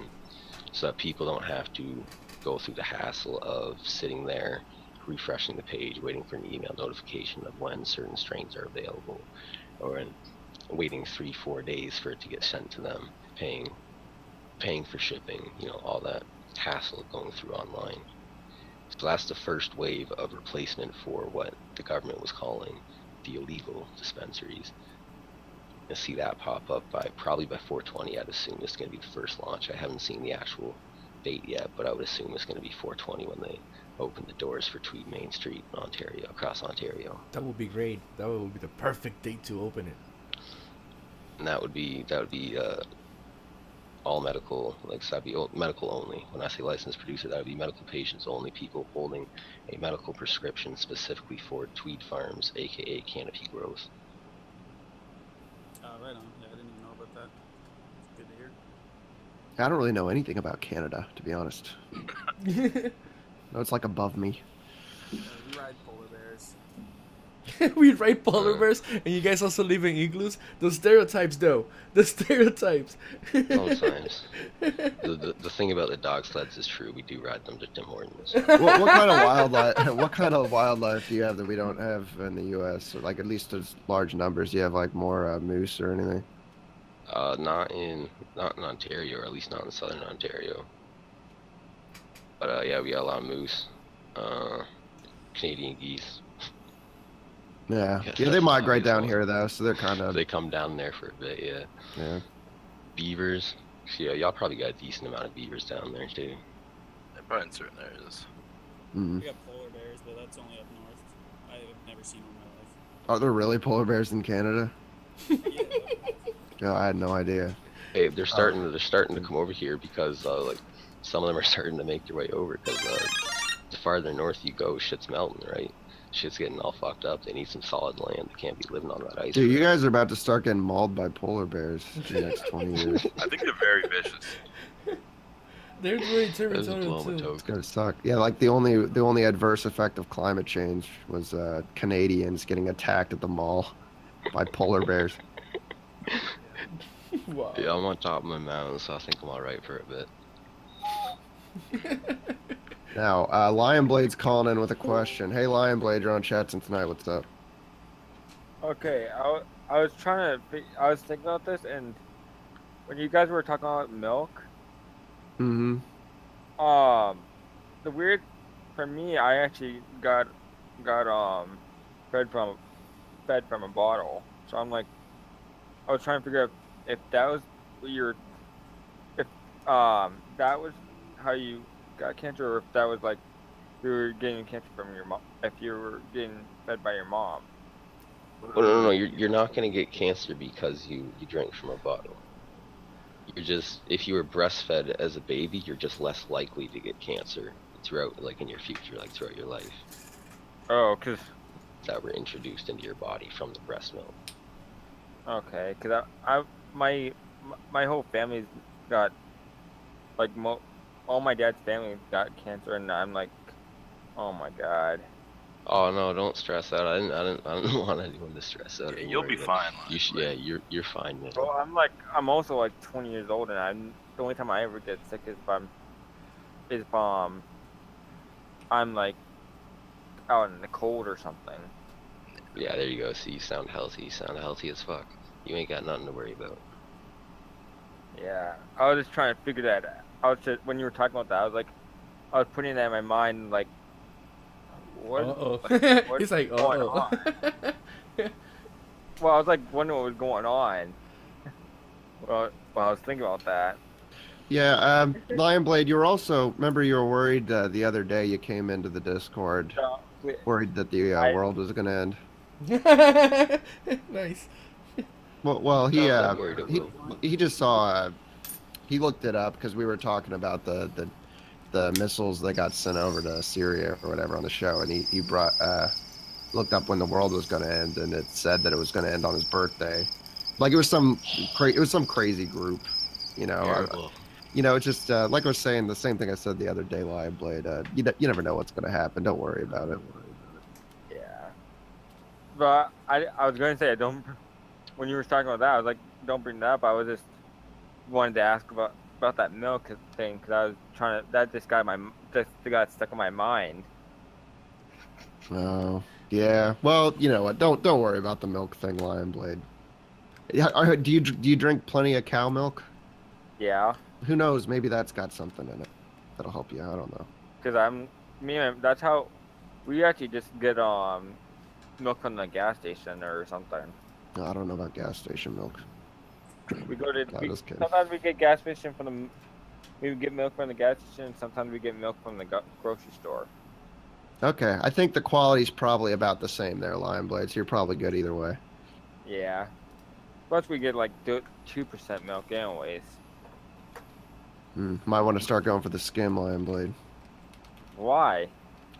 so that people don't have to go through the hassle of sitting there, refreshing the page, waiting for an email notification of when certain strains are available, or an waiting three, four days for it to get sent to them, paying paying for shipping, you know, all that hassle going through online. So that's the first wave of replacement for what the government was calling the illegal dispensaries. You'll see that pop up by probably by four twenty. I'd assume it's going to be the first launch. I haven't seen the actual date yet, but I would assume it's going to be four twenty when they open the doors for Tweed Main Street, Ontario, across Ontario. That would be great. That would be the perfect date to open it. And that would be that would be uh, all medical, like so that'd be medical only. When I say licensed producer, that would be medical patients only. People holding a medical prescription specifically for Tweed Farms, aka Canopy Growth. Uh, right on. Yeah, I didn't even know about that. It's good to hear. I don't really know anything about Canada, to be honest. No, it's like above me. Yeah, we ride polar bears. We ride polar bears, and you guys also live in igloos. Those stereotypes, though. The stereotypes. Sometimes. The, the the thing about the dog sleds is true. We do ride them to Tim Hortons. What, what kind of wildlife? What kind of wildlife do you have that we don't have in the U S? Or like at least as large numbers. Do you have like more uh, moose or anything? Uh, not in not in Ontario, or at least not in southern Ontario. But uh, yeah, we got a lot of moose, uh, Canadian geese. Yeah, yeah, yeah, they migrate down here though, so they're kind of. They come down there for a bit, yeah. Yeah. Beavers, so, yeah, y'all probably got a decent amount of beavers down there too. They're probably in certain areas. Mm-hmm. We got polar bears, but that's only up north. I've never seen one in my life. Are there really polar bears in Canada? Yeah. No, I had no idea. Hey, they're starting. Oh. They're starting to come over here because uh, like. Some of them are starting to make their way over because uh, the farther north you go, shit's melting, right? Shit's getting all fucked up. They need some solid land. They can't be living on that ice. Dude, you guys are about to start getting mauled by polar bears in the next twenty years. I think they're very vicious. They're very territorial too. It's gonna suck. Yeah, like the only the only adverse effect of climate change was uh, Canadians getting attacked at the mall by polar bears. Wow. Yeah, I'm on top of my mountain, so I think I'm all right for a bit. Now, uh, Lionblade's calling in with a question. Hey, Lionblade, you're on Chattson Tonight. What's up? Okay, I, I was trying to, I was thinking about this, and when you guys were talking about milk, mm hmm. Um, the weird, for me, I actually got, got um, fed from, fed from a bottle. So I'm like, I was trying to figure out if that was your, if um, that was. How you got cancer, or if that was like you were getting cancer from your mom, if you were getting fed by your mom. Well, no, no, no, you're, you're not going to get cancer because you, you drank from a bottle. You're just, if you were breastfed as a baby, you're just less likely to get cancer throughout, like in your future, like throughout your life. Oh, because. That were introduced into your body from the breast milk. Okay, because I, I, my, my whole family's got, like, mo. All my dad's family got cancer, and I'm like, oh my god. Oh no, don't stress out. I didn't, I didn't, I didn't want anyone to stress out. Yeah, you'll be fine. You should, yeah, you're, you're fine, man. Well, I'm like, I'm also like twenty years old, and I'm the only time I ever get sick is if I'm, is if um, I'm like, out in the cold or something. Yeah, there you go. So you sound healthy. You sound healthy as fuck. You ain't got nothing to worry about. Yeah, I was just trying to figure that out. I was just, when you were talking about that, I was like, I was putting that in my mind, like, what? Uh-oh. Like, what's like, uh-oh. Going on? Well, I was like wondering what was going on. Well, well I was thinking about that. Yeah, um, Lionblade, you were also, remember you were worried uh, the other day you came into the Discord, no, we, worried that the uh, I, world was going to end. Nice. Well, well he, no, uh, he, he just saw... Uh, He looked it up because we were talking about the, the the missiles that got sent over to Syria or whatever on the show, and he he brought uh, looked up when the world was going to end, and it said that it was going to end on his birthday. Like it was some cra it was some crazy group, you know. Uh, you know, it's just uh, like I was saying the same thing I said the other day, Lionblade. Uh, you you never know what's going to happen. Don't worry about it. Yeah, but I I was going to say I don't. When you were talking about that, I was like, don't bring that up. I was just. Wanted to ask about about that milk thing because I was trying to that just got my just got stuck in my mind. Oh yeah, well you know what? Don't don't worry about the milk thing, Lionblade. I heard, do you do you drink plenty of cow milk? Yeah. Who knows? Maybe that's got something in it that'll help you. I don't know. Cause I'm me. And that's how we actually just get um milk from the gas station or something. No, I don't know about gas station milk. We go to. We, sometimes we get gas station from the. We would get milk from the gas station, and sometimes we get milk from the grocery store. Okay, I think the quality's probably about the same there, Lion Blades. You're probably good either way. Yeah. Plus, we get like two percent milk anyways. Hmm, might want to start going for the skim, Lion Blade. Why?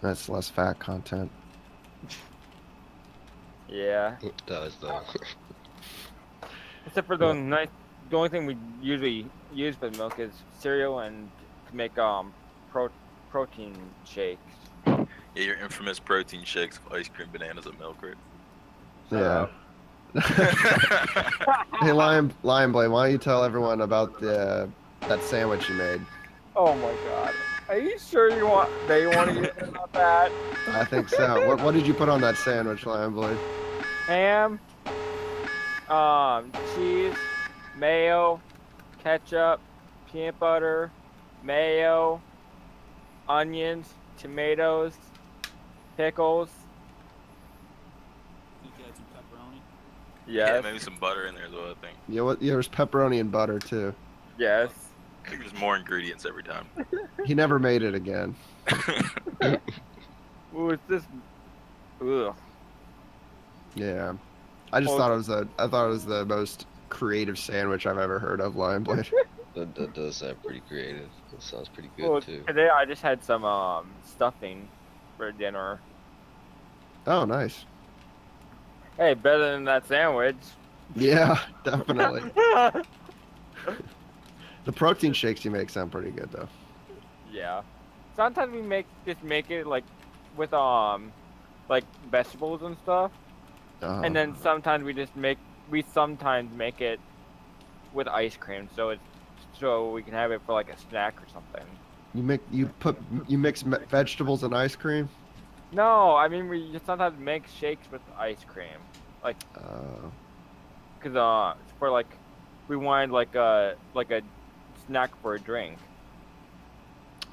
That's less fat content. Yeah. It does, though. Except for the yeah. nice... The only thing we usually use with milk is cereal and to make um pro protein shakes. Yeah, your infamous protein shakes of ice cream, bananas, and milk, right? Yeah. Hey, Lion Lion Blade, why don't you tell everyone about the uh, that sandwich you made? Oh my God! Are you sure you want they want to hear about that? I think so. What what did you put on that sandwich, Lion Blade? Ham, um, cheese. Mayo, ketchup, peanut butter, mayo, onions, tomatoes, pickles. You got some pepperoni? Yes. Yeah, maybe some butter in there as well, I think. Yeah, well, yeah, there's pepperoni and butter too. Yes. I think there's more ingredients every time. He never made it again. Ooh, it's this. Ugh. Yeah. I just oh. thought it was a. I thought it was the most creative sandwich I've ever heard of, Lion Blade. that, that does sound pretty creative. That sounds pretty good well, too. Today I just had some um, stuffing for dinner. Oh, nice. Hey, better than that sandwich. Yeah, definitely. The protein shakes you make sound pretty good though. Yeah. Sometimes we make just make it like with um like vegetables and stuff, uh-huh. and then sometimes we just make. We sometimes make it with ice cream, so it's so we can have it for like a snack or something. You make you put you mix vegetables and ice cream? No, I mean we sometimes make shakes with ice cream, like. Oh. Cause uh, for like, we wanted like a like a snack for a drink.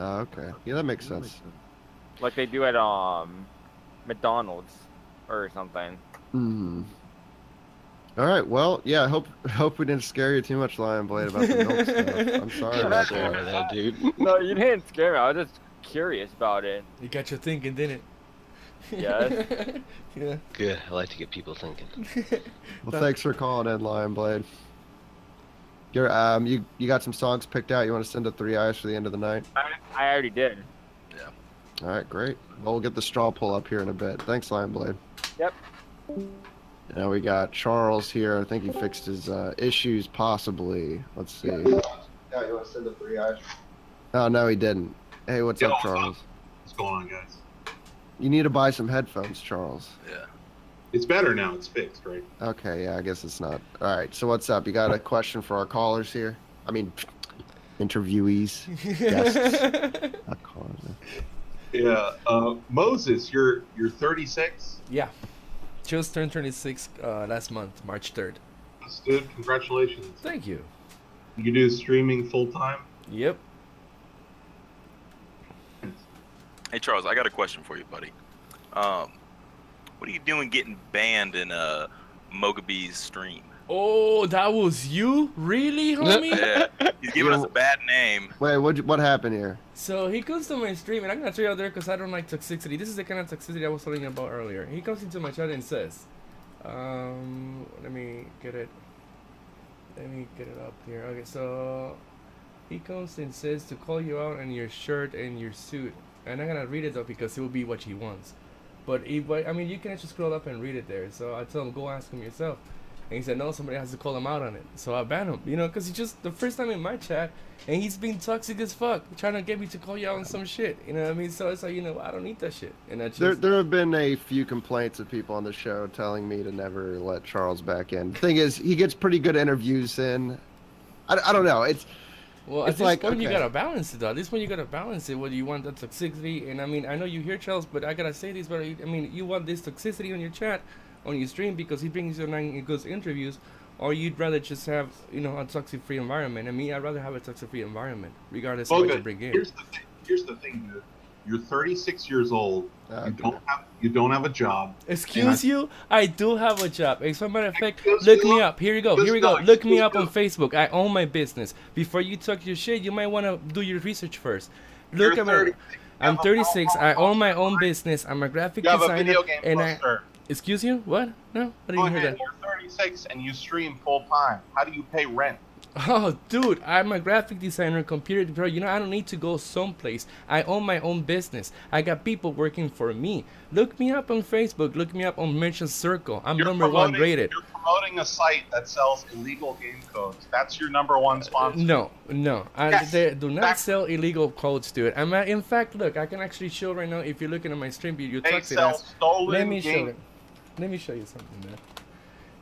Oh, okay. Yeah, that makes sense. Like they do at um, McDonald's or something. Hmm. All right, well, yeah, I hope hope we didn't scare you too much, Lion Blade, about the milk stuff. I'm sorry about that. that, dude. No, you didn't scare me. I was just curious about it. You got you thinking, didn't it? Yes. Yeah. Good. I like to get people thinking. Well, thanks for calling in, Lion Blade. You're um, you you got some songs picked out. You want to send to Three Eyes for the end of the night? I I already did. Yeah. All right, great. Well, we'll get the straw pull up here in a bit. Thanks, Lion Blade. Yep. Now we got Charles here. I think he fixed his uh, issues, possibly. Let's see. Yeah, you want to send the Three Eyes? Oh, no, he didn't. Hey, what's Yo, up, Charles? What's going on, guys? You need to buy some headphones, Charles. Yeah. It's better now. It's fixed, right? Okay, yeah, I guess it's not. All right, so what's up? You got a question for our callers here? I mean, interviewees, guests. Not callers. Yeah. Uh, Moses, you're you're thirty-six? Yeah. Just turned twenty-six uh, last month, March third. That's good. Congratulations. Thank you. You do streaming full-time? Yep. Hey, Charles, I got a question for you, buddy. Um, what are you doing getting banned in uh, Mogabie's stream? Oh, that was you? Really, homie? Yeah. He's giving us a bad name. Wait, what what happened here? So he comes to my stream, and I'm going to throw you out there because I don't like toxicity. This is the kind of toxicity I was talking about earlier. He comes into my chat and says, um, let me get it. Let me get it up here. Okay, so he comes and says to call you out on your shirt and your suit. And I'm going to read it, though, because it will be what he wants. But, he, but I mean, you can actually scroll up and read it there. So I tell him, go ask him yourself. And he said, no, somebody has to call him out on it. So I banned him, you know, because he just, the first time in my chat, and he's being toxic as fuck, trying to get me to call you out on some shit. You know what I mean? So it's like, you know, I don't need that shit. And I just... There there have been a few complaints of people on the show telling me to never let Charles back in. The thing is, he gets pretty good interviews in. I, I don't know. It's Well, it's at this like, point okay. you got to balance it, though. At this point you got to balance it, whether you want that toxicity. And I mean, I know you hear Charles, but I got to say this, but I mean, you want this toxicity on your chat, on your stream, because he brings you nine good interviews or you'd rather just have, you know, a toxic-free environment. And me, I'd rather have a toxic-free environment, regardless of what you bring in. Here's the thing. Here's the thing, dude. You're thirty-six years old. Uh, you don't have you don't have a job. Excuse I, you? I do have a job. As a matter of fact, look me up. Here you go. Here we go. Look me up on Facebook. I own my business. Before you talk your shit, you might want to do your research first. Look at me. I'm thirty-six. I own my own business. I'm a graphic designer. You have a video game and poster. I, excuse you? What? No, I didn't go even ahead. Hear that. You're thirty-six and you stream full time. How do you pay rent? Oh, dude, I'm a graphic designer, computer developer. You know, I don't need to go someplace. I own my own business. I got people working for me. Look me up on Facebook. Look me up on Merchant Circle. I'm you're number one rated. You're promoting a site that sells illegal game codes. That's your number one sponsor. Uh, no, no. Yes. I, they do not That's sell illegal codes, dude. I'm a, in fact, look, I can actually show right now. If you're looking at my stream, you talk to us. Let me show you. Let me show you something, man.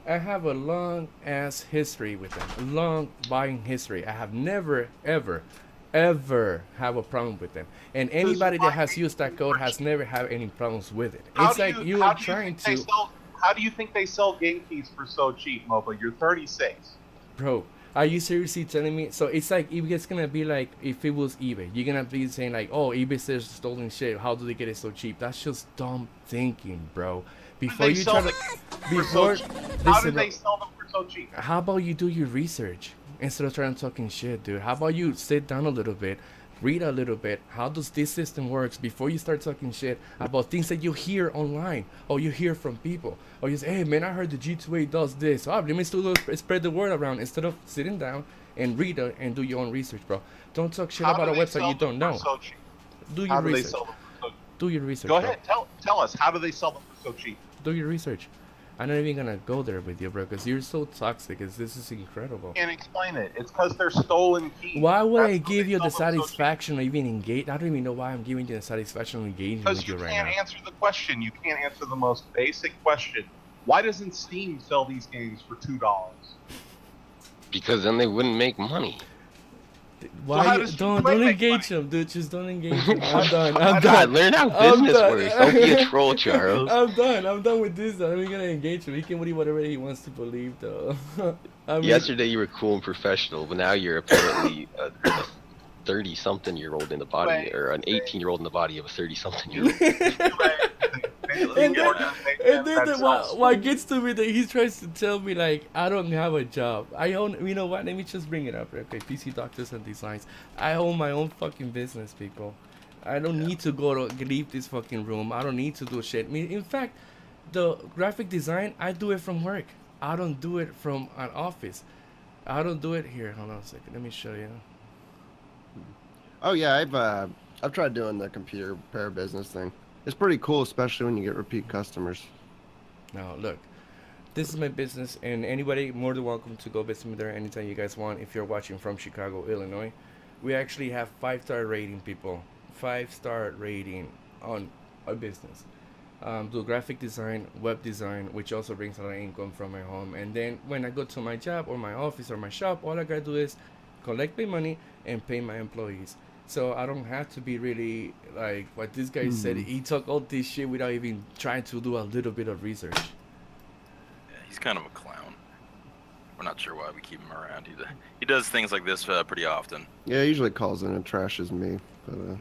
I have a long ass history with them, long buying history. I have never, ever, ever have a problem with them. And anybody that has used that code has never had any problems with it. It's like you are trying to. How do you think they sell game keys for so cheap, Moba? You're thirty-six. Bro, are you seriously telling me? So it's like, it's gonna be like if it was eBay. You're gonna be saying like, oh, eBay says stolen shit. How do they get it so cheap? That's just dumb thinking, bro. Before you try to, before, so how did they sell them for so cheap? How about you do your research instead of trying to talking shit, dude? How about you sit down a little bit, read a little bit, how does this system works before you start talking shit about things that you hear online or you hear from people, or you say, hey man, I heard the G two A does this. Oh, let me still spread the word around instead of sitting down and read it and do your own research, bro. Don't talk shit how about a website you don't know. So do your how research. Do, so do your research. Go ahead, bro. Tell tell us how do they sell them for so cheap? Do your research. I'm not even gonna go there with you, bro, because you're so toxic. Cause this is incredible. Can't explain it. It's because they're stolen keys. Why would That's I give you the satisfaction of even engage? I don't even know why I'm giving you the satisfaction of engaging with you, you right now. Because you can't answer the question. You can't answer the most basic question. Why doesn't Steam sell these games for two dollars? Because then they wouldn't make money. Why so you, don't don't engage them, dude? Just don't engage them. I'm done. I'm, I'm done. Learn how business works. Don't be a troll, Charles. I'm done. I'm done with this. I'm not gonna engage him. He can believe whatever he wants to believe, though. I mean, yesterday you were cool and professional, but now you're apparently a thirty-something-year-old in the body, right, or an eighteen-year-old in the body of a thirty-something-year-old. And then, and then the, what, what gets to me that he tries to tell me like I don't have a job. I own, you know what? Let me just bring it up. Okay, P C Doctors and Designs. I own my own fucking business, people. I don't yeah. need to go to leave this fucking room. I don't need to do shit. I mean, in fact, the graphic design I do it from work. I don't do it from an office. I don't do it here. Hold on a second. Let me show you. Oh yeah, I've uh, I've tried doing the computer repair business thing. It's pretty cool, especially when you get repeat customers. Now, look, this is my business, and anybody more than welcome to go visit me there anytime you guys want. If you're watching from Chicago, Illinois, we actually have five-star rating, people. Five-star rating on our business. Um, do graphic design, web design, which also brings a lot of income from my home. And then when I go to my job or my office or my shop, all I gotta do is collect my money and pay my employees. So I don't have to be really like what this guy mm. said. He took all this shit without even trying to do a little bit of research. Yeah, he's kind of a clown. We're not sure why we keep him around. He, he does things like this uh, pretty often. Yeah, he usually calls in and trashes me. But, uh, yeah.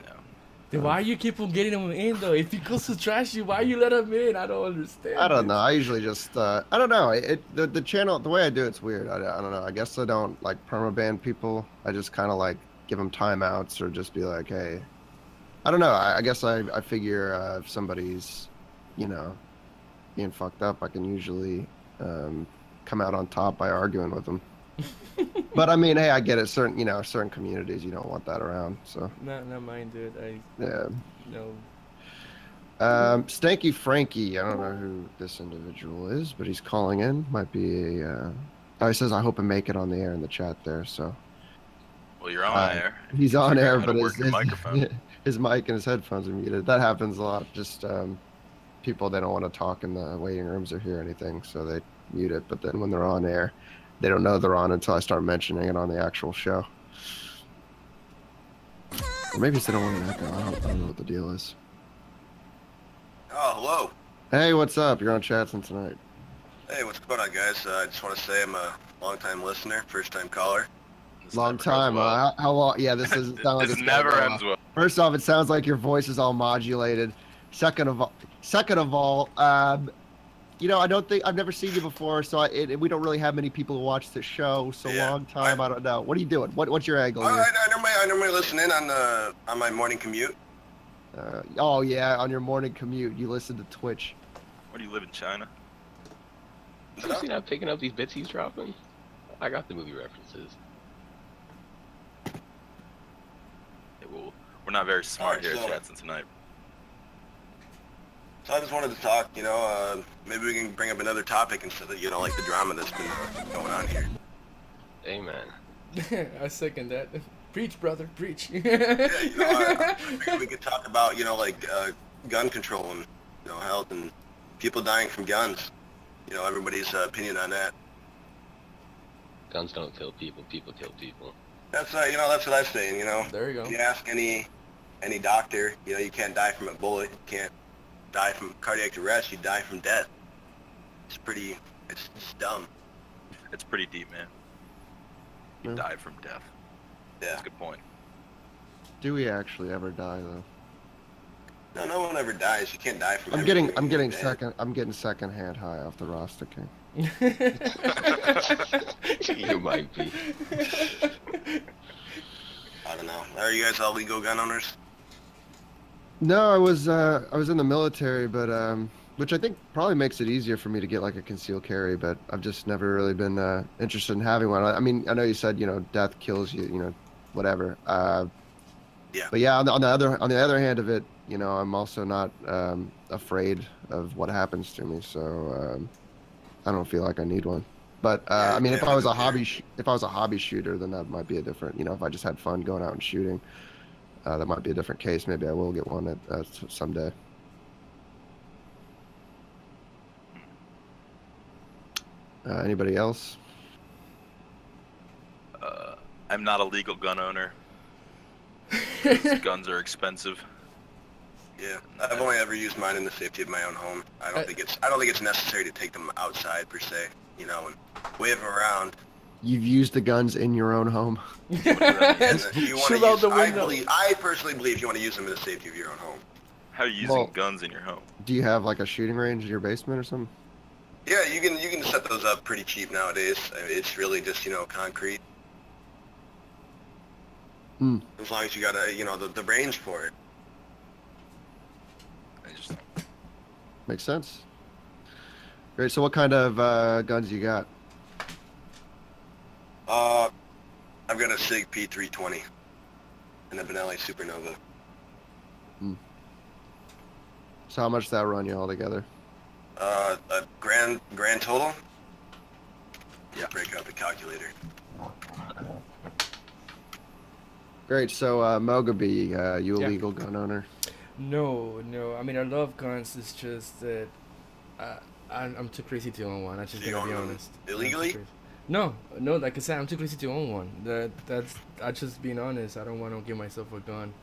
Then um, why you keep on getting him in though? If he goes to trash you, why you let him in? I don't understand. I don't know. I usually just uh, I don't know. It, it the the channel the way I do it's weird. I, I don't know. I guess I don't like permaban people. I just kind of like. Give them timeouts or just be like, hey, I don't know. I, I guess I, I figure uh, if somebody's, you know, being fucked up, I can usually um, come out on top by arguing with them. But I mean, hey, I get it. Certain, you know, certain communities, you don't want that around. So not, not mine, dude. I yeah. No. Um, Stanky Frankie. I don't know who this individual is, but he's calling in. Might be a. Uh... Oh, he says, I hope I make it on the air in the chat there. So. Well, you're on uh, air. He's on air, but his, his, his mic and his headphones are muted. That happens a lot. Just um, people, they don't want to talk in the waiting rooms or hear anything, so they mute it. But then when they're on air, they don't know they're on until I start mentioning it on the actual show. Or maybe they don't want to echo. I don't, I don't know what the deal is. Oh, hello. Hey, what's up? You're on Chattson Tonight. Hey, what's going on, guys? Uh, I just want to say I'm a Long time listener, first time caller. This long time. Well. Uh, how long? Yeah, this doesn't sound like this never ends well. First off, it sounds like your voice is all modulated. Second of all, second of all, um, you know, I don't think I've never seen you before, so I, it, we don't really have many people who watch the show. So yeah, long time, I, I don't know. What are you doing? What What's your angle? All right, I normally I normally listen in on the on my morning commute. Uh, oh yeah, on your morning commute, you listen to Twitch. Where do you live in China? You see, I'm picking up these bits he's dropping. I got the movie references. Hey, well, we're not very smart right, here so, at Chattson Tonight. So I just wanted to talk, you know, uh, maybe we can bring up another topic instead of, you know, like the drama that's been going on here. Amen. I second that. Preach, brother, preach. Yeah, you know, I, I figured we could talk about, you know, like uh, gun control and, you know, health and people dying from guns. You know, everybody's uh, opinion on that. Guns don't kill people, people kill people. That's uh, you know, that's what I'm saying, you know. There you go. If you ask any any doctor, you know, you can't die from a bullet, you can't die from cardiac arrest, you die from death. It's pretty, it's, it's dumb. It's pretty deep, man. You yeah. die from death. Yeah. That's a good point. Do we actually ever die, though? No, no one ever dies. You can't die from. I'm getting, I'm getting dead. second, I'm getting secondhand high off the Rasta King. You might be. I don't know. Are you guys all legal gun owners? No, I was, uh, I was in the military, but um, which I think probably makes it easier for me to get like a concealed carry. But I've just never really been uh, interested in having one. I mean, I know you said you know death kills you, you know, whatever. Uh, yeah. But yeah, on the, on the other, on the other hand of it. You know, I'm also not um, afraid of what happens to me, so um, I don't feel like I need one. But uh, yeah, I mean, yeah, if I was a hobby, sh if I was a hobby shooter, then that might be a different. You know, if I just had fun going out and shooting, uh, that might be a different case. Maybe I will get one at, uh, someday. Uh, anybody else? Uh, I'm not a legal gun owner. Guns are expensive. Yeah, I've only ever used mine in the safety of my own home. I don't I, think it's I don't think it's necessary to take them outside per se, you know, and wave them around. You've used the guns in your own home. You want out the window. I, believe, I personally believe you want to use them in the safety of your own home. How are you using well, guns in your home? Do you have like a shooting range in your basement or something? Yeah, you can you can set those up pretty cheap nowadays. It's really just you know concrete. Mm. As long as you got a you know the, the range for it. Makes sense. Great. So, what kind of uh, guns you got? Uh, I've got a Sig P three twenty and a Benelli Supernova. Hmm. So, how much that run you all together? Uh, a grand grand total. Yeah. Break out the calculator. Great. So, uh, Mogabie, uh, you yeah. illegal gun owner? No, no. I mean, I love guns. It's just that I, I'm, I'm too crazy to own one. I just gotta be honest. Illegally? No, no. Like I said, I'm too crazy to own one. That that's. I just being honest. I don't want to give myself a gun,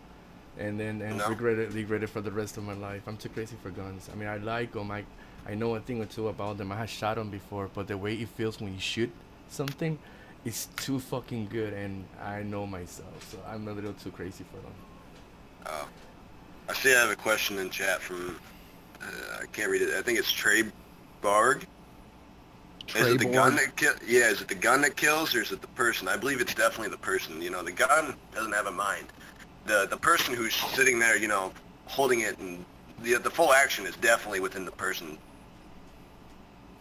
and then and no. regret it, regret it for the rest of my life. I'm too crazy for guns. I mean, I like them. I, I know a thing or two about them. I have shot them before, but the way it feels when you shoot something, is too fucking good. And I know myself, so I'm a little too crazy for them. Oh. I see I have a question in chat from, uh, I can't read it, I think it's Trey Barg. Trey is it the gun that kills? Yeah, is it the gun that kills or is it the person? I believe it's definitely the person. You know, the gun doesn't have a mind. The the person who's sitting there, you know, holding it, and the, the full action is definitely within the person.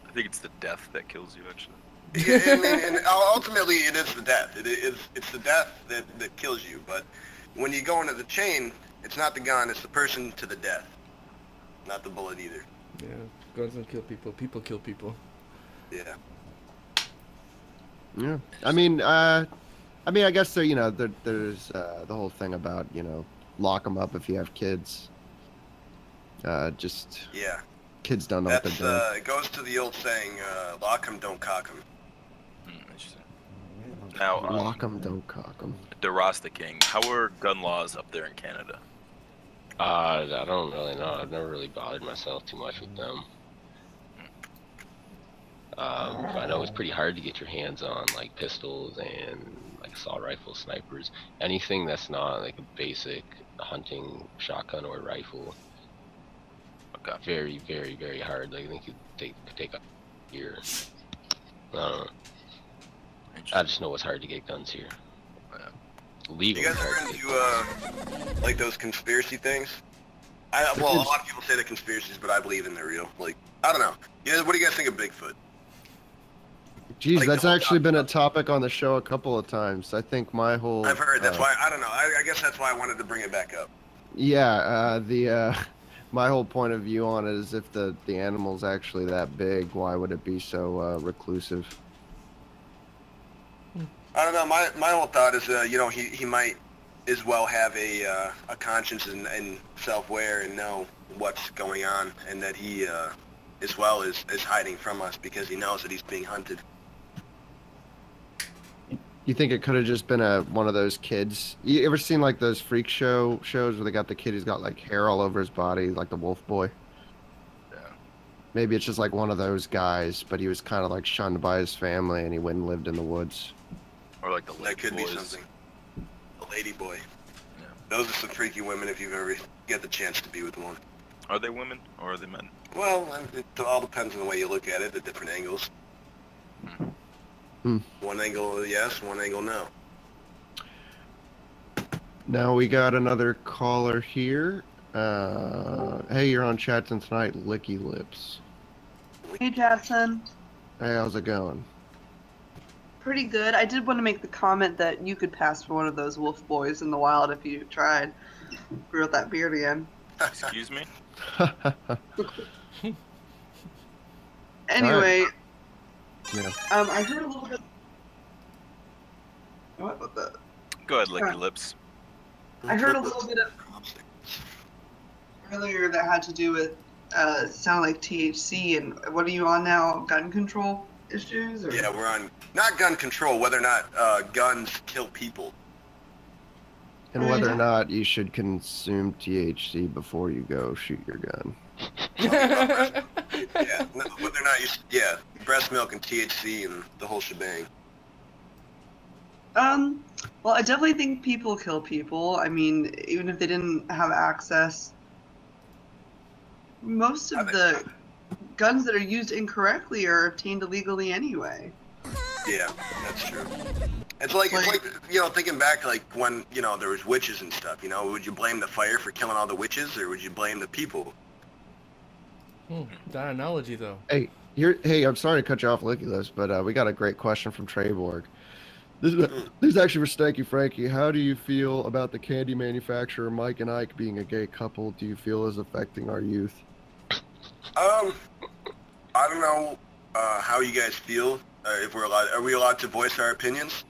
I think it's the death that kills you, actually. Yeah, and, and, and ultimately it is the death. It, it's, it's the death that, that kills you, but when you go into the chain, it's not the gun, it's the person to the death. Not the bullet either. Yeah, guns don't kill people, people kill people. Yeah. Yeah, I mean, uh, I mean, I guess, there, you know, there, there's uh, the whole thing about, you know, lock them up if you have kids. Uh, just, yeah. Kids don't know That's, what they're doing. Uh, it goes to the old saying, uh, lock them, don't cock them. Hmm, interesting. Now, um, lock them, don't cock them. The Rasta King, how are gun laws up there in Canada? Uh, I don't really know. I've never really bothered myself too much with them. Um, I know it's pretty hard to get your hands on like pistols and like assault rifles, snipers, anything that's not like a basic hunting shotgun or rifle. Got very, very, very hard. Like I think it could take could take a year. I don't know. I just know it's hard to get guns here. Legal. You guys ever do uh, like those conspiracy things? I, well, a lot of people say they're conspiracies, but I believe in they're real. Like, I don't know. Yeah, what do you guys think of Bigfoot? Jeez, like, that's actually been a topic on the show a couple of times. I think my whole. I've heard. That's uh, why I don't know. I, I guess that's why I wanted to bring it back up. Yeah. Uh, the. Uh... My whole point of view on it is if the, the animal's actually that big, why would it be so uh, reclusive? I don't know. My, my whole thought is, uh, you know, he, he might as well have a, uh, a conscience and, and self-aware and know what's going on, and that he uh, as well is, is hiding from us because he knows that he's being hunted. You think it could have just been a one of those kids? You ever seen like those freak show shows where they got the kid who's got like hair all over his body, like the Wolf Boy? Yeah. Maybe it's just like one of those guys, but he was kind of like shunned by his family and he went and lived in the woods. Or like the Lady Boy. That could be something. The Lady Boy. Yeah. Those are some freaky women if you've ever get the chance to be with one. Are they women or are they men? Well, it all depends on the way you look at it, the different angles. Hmm. Hmm. One angle yes, one angle no. Now we got another caller here. Uh, hey, you're on Chattson Tonight, Licky Lips. Hey, Chattson. Hey, how's it going? Pretty good. I did want to make the comment that you could pass for one of those wolf boys in the wild if you tried. Grew out that beard again. Excuse me? Anyway... Right. Yeah. Um, I heard a little bit. What about that? Go ahead, lick your lips. I heard a little bit of earlier that had to do with uh, sound like T H C. And what are you on now? Gun control issues? Or? Yeah, we're on not gun control. Whether or not uh, guns kill people, and whether or not you should consume T H C before you go shoot your gun. yeah, no, but they're not used to, yeah, breast milk and T H C and the whole shebang. Um, well, I definitely think people kill people. I mean, even if they didn't have access, most of the guns that are used incorrectly are obtained illegally anyway. Yeah, that's true. It's like, it's like, you know, thinking back, like, when, you know, there was witches and stuff, you know, would you blame the fire for killing all the witches, or would you blame the people? Hmm, that analogy, though. Hey, you're, hey, I'm sorry to cut you off, Liculus, but uh, we got a great question from Treyborg. This is, mm. this is actually for Stanky Frankie. How do you feel about the candy manufacturer Mike and Ike being a gay couple? Do you feel is affecting our youth? Um, I don't know uh, how you guys feel. Uh, if we're allowed, are we allowed to voice our opinions?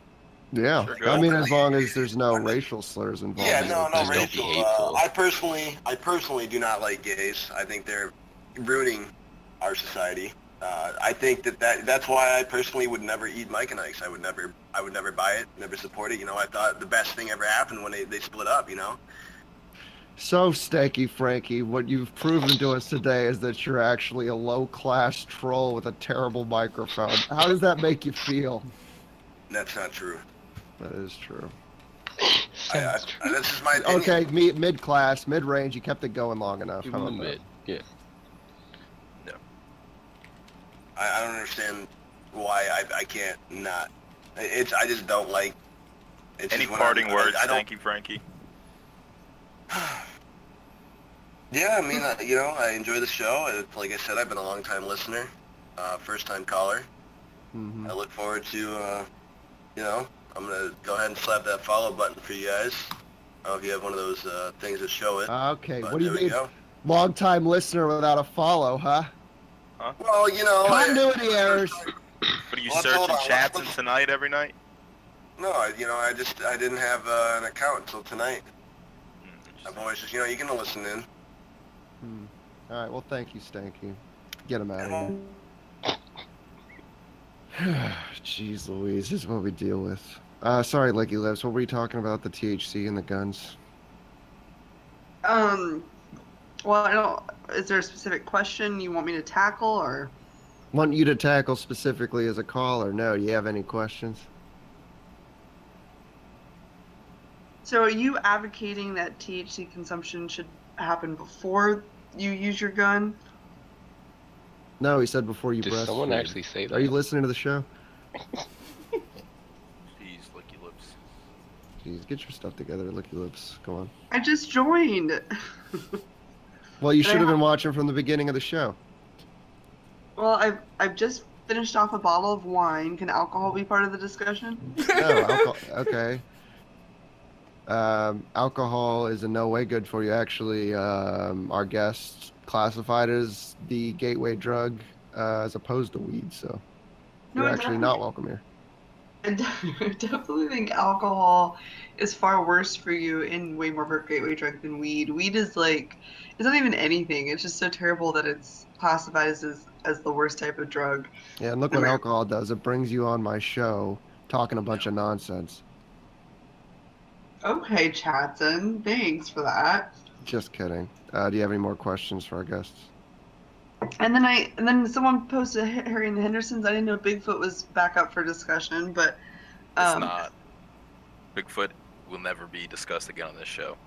Yeah, sure, I mean, as long as there's no racial slurs involved. Yeah, no, no racial. Uh, I personally, I personally do not like gays. I think they're ruining our society. Uh, I think that, that that's why I personally would never eat Mike and Ike's. I would never, I would never buy it, never support it. You know, I thought the best thing ever happened when they, they split up, you know? So, Stanky Frankie, what you've proven to us today is that you're actually a low-class troll with a terrible microphone. How does that make you feel? That's not true. That is true. I, I, I, this is my opinion. Okay, me, mid-class, mid-range, you kept it going long enough. How about that? Yeah. I don't understand why I, I can't not. It's I just don't like. It's Any parting I'm, words, I, I thank you, Frankie. Yeah, I mean, I, you know, I enjoy the show. It, like I said, I've been a long-time listener, uh, first-time caller. Mm-hmm. I look forward to, uh, you know, I'm gonna go ahead and slap that follow button for you guys. I don't know if you have one of those uh, things to show it. Uh, okay, what do you mean? Long-time listener without a follow, huh? Huh? Well, you know, continuity errors. What are you well, searching Chattson Tonight every night? No, you know, I just I didn't have uh, an account until tonight. I've always just, you know, you can listen in. Hmm. All right, well, thank you, Stanky. Get him out of here. Jeez Louise, this is what we deal with. Uh, sorry, Licky Lips. What were you talking about? The T H C and the guns. Um. Well, I don't. Is there a specific question you want me to tackle, or? want you to tackle specifically as a caller. No, do you have any questions? So are you advocating that T H C consumption should happen before you use your gun? No, he said before you breastfeed. Did someone actually say that? Are you listening to the show? Jeez, licky lips. Jeez, get your stuff together, licky lips. Come on. I just joined. Well, you should have been watching from the beginning of the show. Well, I've, I've just finished off a bottle of wine. Can alcohol be part of the discussion? No, alcohol, okay. Um, alcohol is in no way good for you. Actually, um, our guests classified as the gateway drug uh, as opposed to weed, so no, you're I actually not welcome here. I definitely think alcohol is far worse for you and way more of a gateway drug than weed. Weed is like, it's not even anything. It's just so terrible that it's classified as, as the worst type of drug. Yeah, and look what alcohol does. It brings you on my show talking a bunch of nonsense. Okay, Chattson. Thanks for that. Just kidding. Uh, do you have any more questions for our guests? And then I, and then someone posted Harry and the Hendersons. I didn't know Bigfoot was back up for discussion, but um, it's not. Bigfoot will never be discussed again on this show.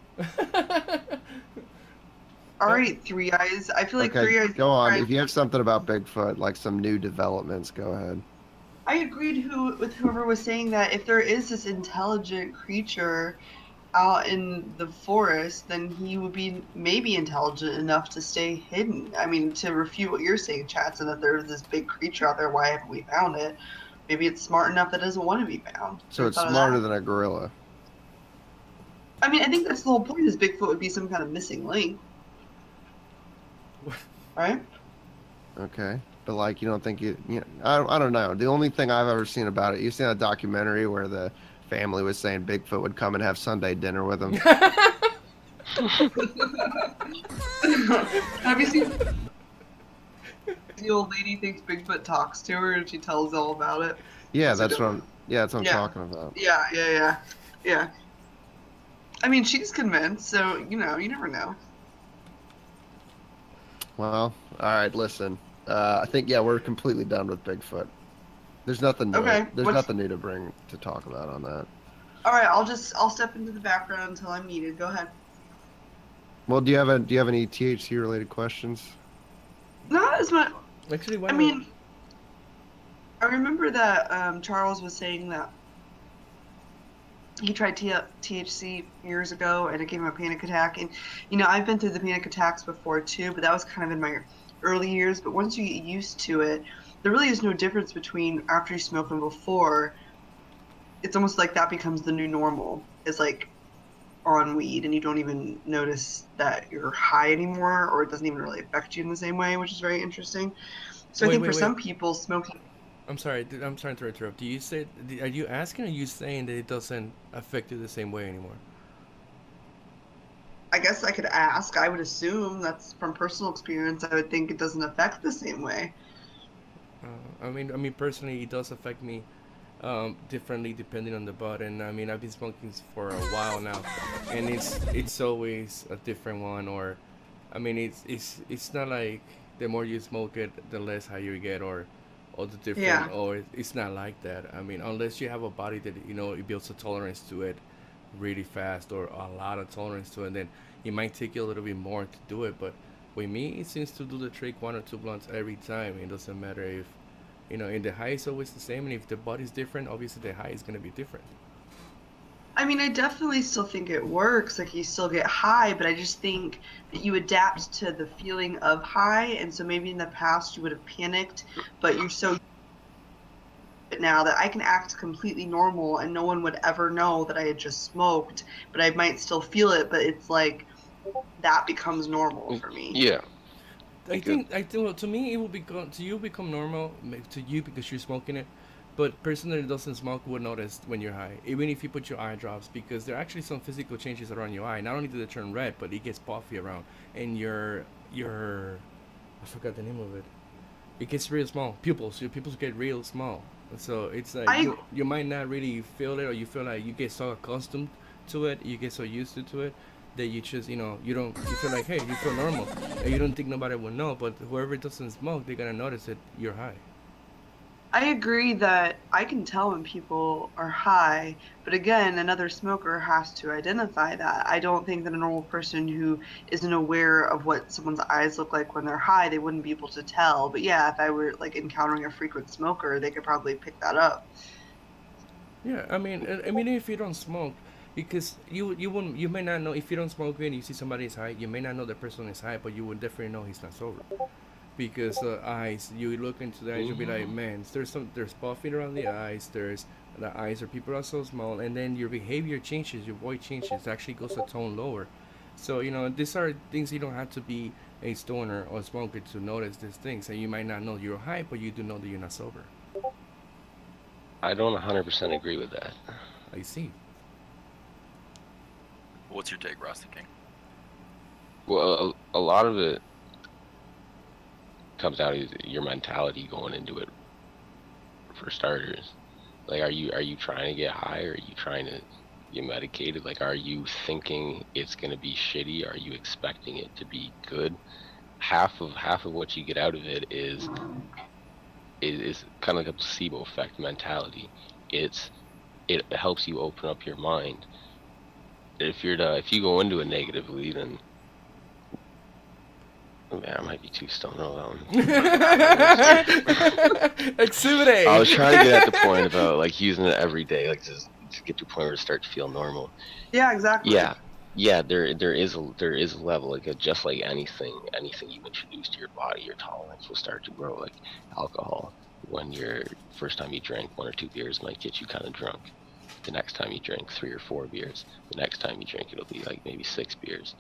All right, Three Eyes. I feel like okay, Three Eyes. Go on. If you have something about Bigfoot, like some new developments, go ahead. I agreed who, with whoever was saying that if there is this intelligent creature out in the forest, then he would be maybe intelligent enough to stay hidden. I mean, to refute what you're saying, Chattson, that there's this big creature out there, why haven't we found it? Maybe it's smart enough that it doesn't want to be found. So it's smarter than a gorilla. I mean, I think that's the whole point, is Bigfoot would be some kind of missing link. Right? Okay. But like, you don't think you, you know, I, I don't know. The only thing I've ever seen about it, you've seen a documentary where the family was saying Bigfoot would come and have Sunday dinner with them. Have you seen the old lady thinks Bigfoot talks to her and she tells all about it? Yeah, so that's what I'm, yeah, that's what I'm yeah. talking about. Yeah, yeah, yeah, yeah. I mean, she's convinced, so, you know, you never know. Well, all right, listen. Uh, I think, yeah, we're completely done with Bigfoot. There's nothing new. Okay, There's nothing new to bring to talk about on that. All right, I'll just I'll step into the background until I'm needed. Go ahead. Well, do you have a do you have any T H C related questions? Not as much. Actually, why I mean, I remember that um, Charles was saying that he tried T H C years ago and it gave him a panic attack. And you know, I've been through the panic attacks before too, but that was kind of in my early years, but once you get used to it, there really is no difference between after you smoke and before. It's almost like that becomes the new normal. It's like on weed, and you don't even notice that you're high anymore, or it doesn't even really affect you in the same way, which is very interesting. So wait, I think wait, for wait. some people, smoking. I'm sorry, I'm sorry to interrupt. Do you say? Are you asking? Or are you saying that it doesn't affect you the same way anymore? I guess I could ask. I would assume that's from personal experience. I would think it doesn't affect the same way. Uh, I mean, I mean personally, it does affect me um, differently depending on the bud. And I mean, I've been smoking for a while now, and it's it's always a different one. Or, I mean, it's it's it's not like the more you smoke it, the less high you get, or or the different. Yeah. Or it's not like that. I mean, unless you have a body that you know it builds a tolerance to it really fast, or a lot of tolerance to it, and then it might take you a little bit more to do it. But with me, it seems to do the trick. One or two blunts every time. It doesn't matter if you know, and the high is always the same, and if the body's different, obviously the high is going to be different. I mean, I definitely still think it works, like you still get high, but I just think that you adapt to the feeling of high. And so maybe in the past you would have panicked, but you're so now that I can act completely normal and no one would ever know that I had just smoked, but I might still feel it, but it's like that becomes normal for me. Yeah, I think I think well, to me it will become to you become normal to you because you're smoking it, but person that doesn't smoke will notice when you're high, even if you put your eye drops, because there are actually some physical changes around your eye. Not only do they turn red, but it gets puffy around, and your your I forgot the name of it. It gets real small. Pupils, your pupils get real small. So it's like I, you, you might not really feel it, or you feel like you get so accustomed to it, you get so used to it, that you just, you know, you don't, you feel like, hey, you feel normal, and you don't think nobody will know, but whoever doesn't smoke, they're gonna notice that you're high. I agree that I can tell when people are high, but again, another smoker has to identify that. I don't think that a normal person who isn't aware of what someone's eyes look like when they're high, they wouldn't be able to tell. But yeah, if I were like encountering a frequent smoker, they could probably pick that up. Yeah, I mean, I mean, if you don't smoke, because you you won't, you may not know if you don't smoke and you see somebody is high, you may not know the person is high, but you will definitely know he's not sober. Because uh, eyes, you look into the eyes, you'll be like, man, there's some, there's puffing around the eyes, there's, the eyes are, people are so small, and then your behavior changes, your voice changes, it actually goes a tone lower. So, you know, these are things you don't have to be a stoner or smoker to notice these things, and you might not know you're high, but you do know that you're not sober. I don't one hundred percent agree with that. I see. What's your take, Rasta King? Well, a, a lot of it comes out is your mentality going into it. For starters, like, are you are you trying to get high, or are you trying to get medicated? Like, are you thinking it's going to be shitty? Are you expecting it to be good? Half of half of what you get out of it is is, is kind of like a placebo effect mentality. It's it helps you open up your mind. If you're to, if you go into it negatively, then man, I might be too stoned on that one. Exhibit A. I was trying to get at the point about like using it every day, like just to get to a point where it starts to feel normal. Yeah, exactly. Yeah, yeah. There, there is a there is a level, like a, just like anything, anything you introduce to your body, your tolerance will start to grow. Like alcohol, when your first time you drink one or two beers might get you kind of drunk. The next time you drink three or four beers. The next time you drink, it'll be like maybe six beers.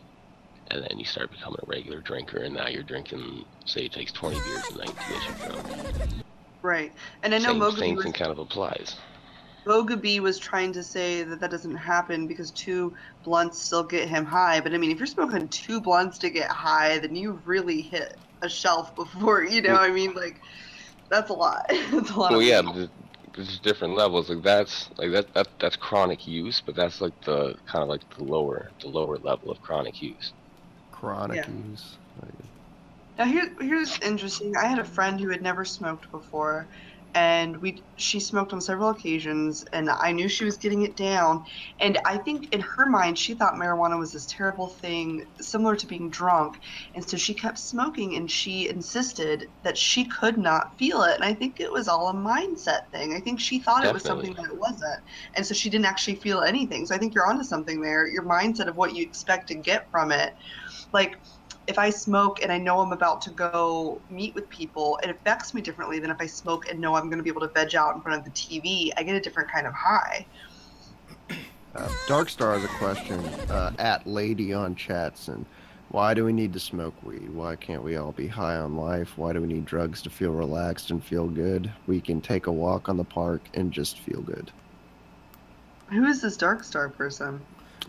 And then you start becoming a regular drinker, and now you're drinking, say it takes twenty beers a night to get you drunk. Right. And I know Mogabie same thing kind of applies. Mogabie was trying to say that that doesn't happen because two blunts still get him high. But I mean, if you're smoking two blunts to get high, then you really hit a shelf before, you know, well, I mean, like, that's a lot. That's a lot well, of yeah, the, there's different levels. Like, that's, like, that, that, that's chronic use, but that's, like, the, kind of, like, the lower, the lower level of chronic use. Chronic yeah. use. Now here, here's interesting. I had a friend who had never smoked before, and we she smoked on several occasions, and I knew she was getting it down. And I think in her mind, she thought marijuana was this terrible thing, similar to being drunk. And so she kept smoking, and she insisted that she could not feel it. And I think it was all a mindset thing. I think she thought Definitely. It was something that it wasn't. And so she didn't actually feel anything. So I think you're onto something there. Your mindset of what you expect to get from it. Like, if I smoke and I know I'm about to go meet with people, it affects me differently than if I smoke and know I'm going to be able to veg out in front of the T V. I get a different kind of high. Uh, Darkstar has a question uh, at Lady on Chattson. Why do we need to smoke weed? Why can't we all be high on life? Why do we need drugs to feel relaxed and feel good? We can take a walk on the park and just feel good. Who is this Darkstar person?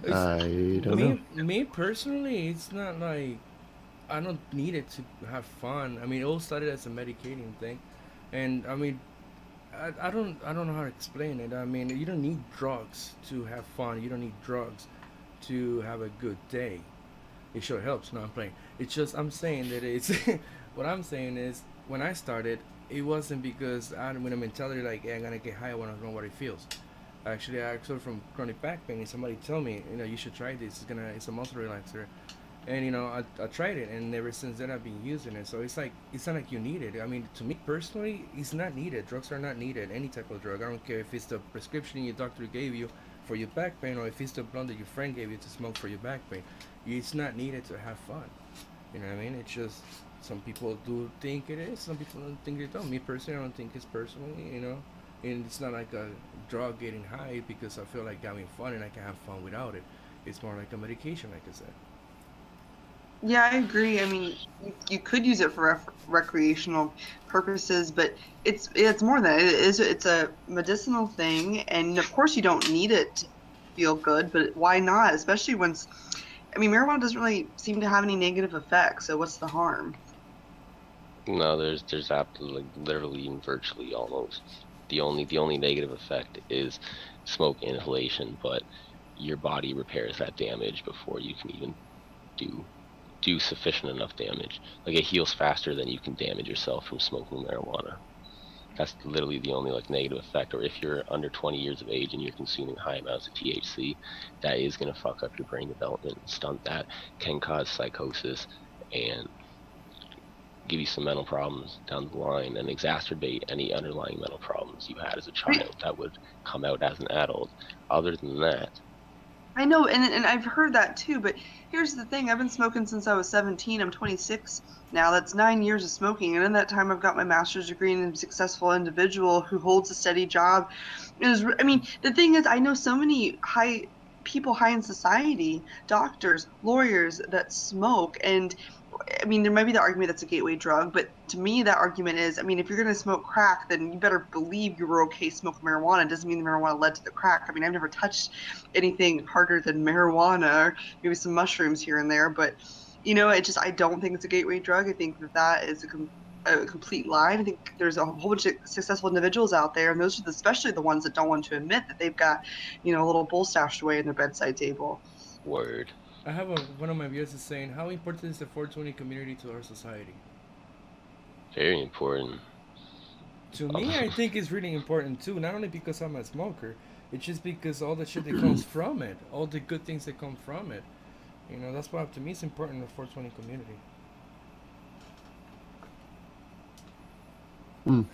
It's, I don't me, know. Me personally, it's not like I don't need it to have fun. I mean, it all started as a medicating thing, and I mean, I, I don't I don't know how to explain it. I mean, you don't need drugs to have fun. You don't need drugs to have a good day. It sure helps. No, I'm playing. It's just I'm saying that it's what I'm saying is when I started, it wasn't because I had a mentality like, hey, I'm gonna get high when I don't know what it feels. Actually, I suffer from chronic back pain, and somebody told me, you know, you should try this. It's gonna, it's a muscle relaxer, and you know, I, I tried it, and ever since then I've been using it. So it's like, it's not like you need it. I mean, to me personally, it's not needed. Drugs are not needed. Any type of drug, I don't care if it's the prescription your doctor gave you for your back pain, or if it's the blunt that your friend gave you to smoke for your back pain. It's not needed to have fun. You know what I mean? It's just some people do think it is. Some people don't think it don't. Me personally, I don't think it's personally. You know. And it's not like a drug getting high because I feel like I'm having fun and I can have fun without it. It's more like a medication, like I said. Yeah, I agree. I mean, you, you could use it for ref recreational purposes, but it's it's more than that. It is, it's a medicinal thing, and of course you don't need it to feel good, but why not? Especially when, I mean, marijuana doesn't really seem to have any negative effects, so what's the harm? No, there's, there's absolutely, like, literally and virtually almost. The only the only negative effect is smoke inhalation, but your body repairs that damage before you can even do do sufficient enough damage. Like, it heals faster than you can damage yourself from smoking marijuana. That's literally the only like negative effect. Or if you're under twenty years of age and you're consuming high amounts of T H C, that is going to fuck up your brain development and stunt that. Can cause psychosis and give you some mental problems down the line, and exacerbate any underlying mental problems you had as a child that would come out as an adult. Other than that, I know, and, and I've heard that too, but here's the thing. I've been smoking since I was seventeen. I'm twenty-six now. That's nine years of smoking, and in that time I've got my master's degree and I'm a successful individual who holds a steady job. It was, I mean, the thing is, I know so many high people high in society, doctors, lawyers, that smoke, and I mean, there might be the argument that's a gateway drug, but to me that argument is, I mean, if you're going to smoke crack, then you better believe you were okay smoking marijuana. It doesn't mean the marijuana led to the crack. I mean, I've never touched anything harder than marijuana, or maybe some mushrooms here and there, but, you know, it just, I don't think it's a gateway drug. I think that that is a, com a complete lie. I think there's a whole bunch of successful individuals out there, and those are the, especially the ones that don't want to admit that they've got, you know, a little bowl stashed away in their bedside table. Word. I have a, one of my viewers is saying, how important is the four twenty community to our society? Very important. To me, I think it's really important too, not only because I'm a smoker, it's just because all the shit that comes from it, all the good things that come from it. You know, that's why to me it's important, the four twenty community. Mm.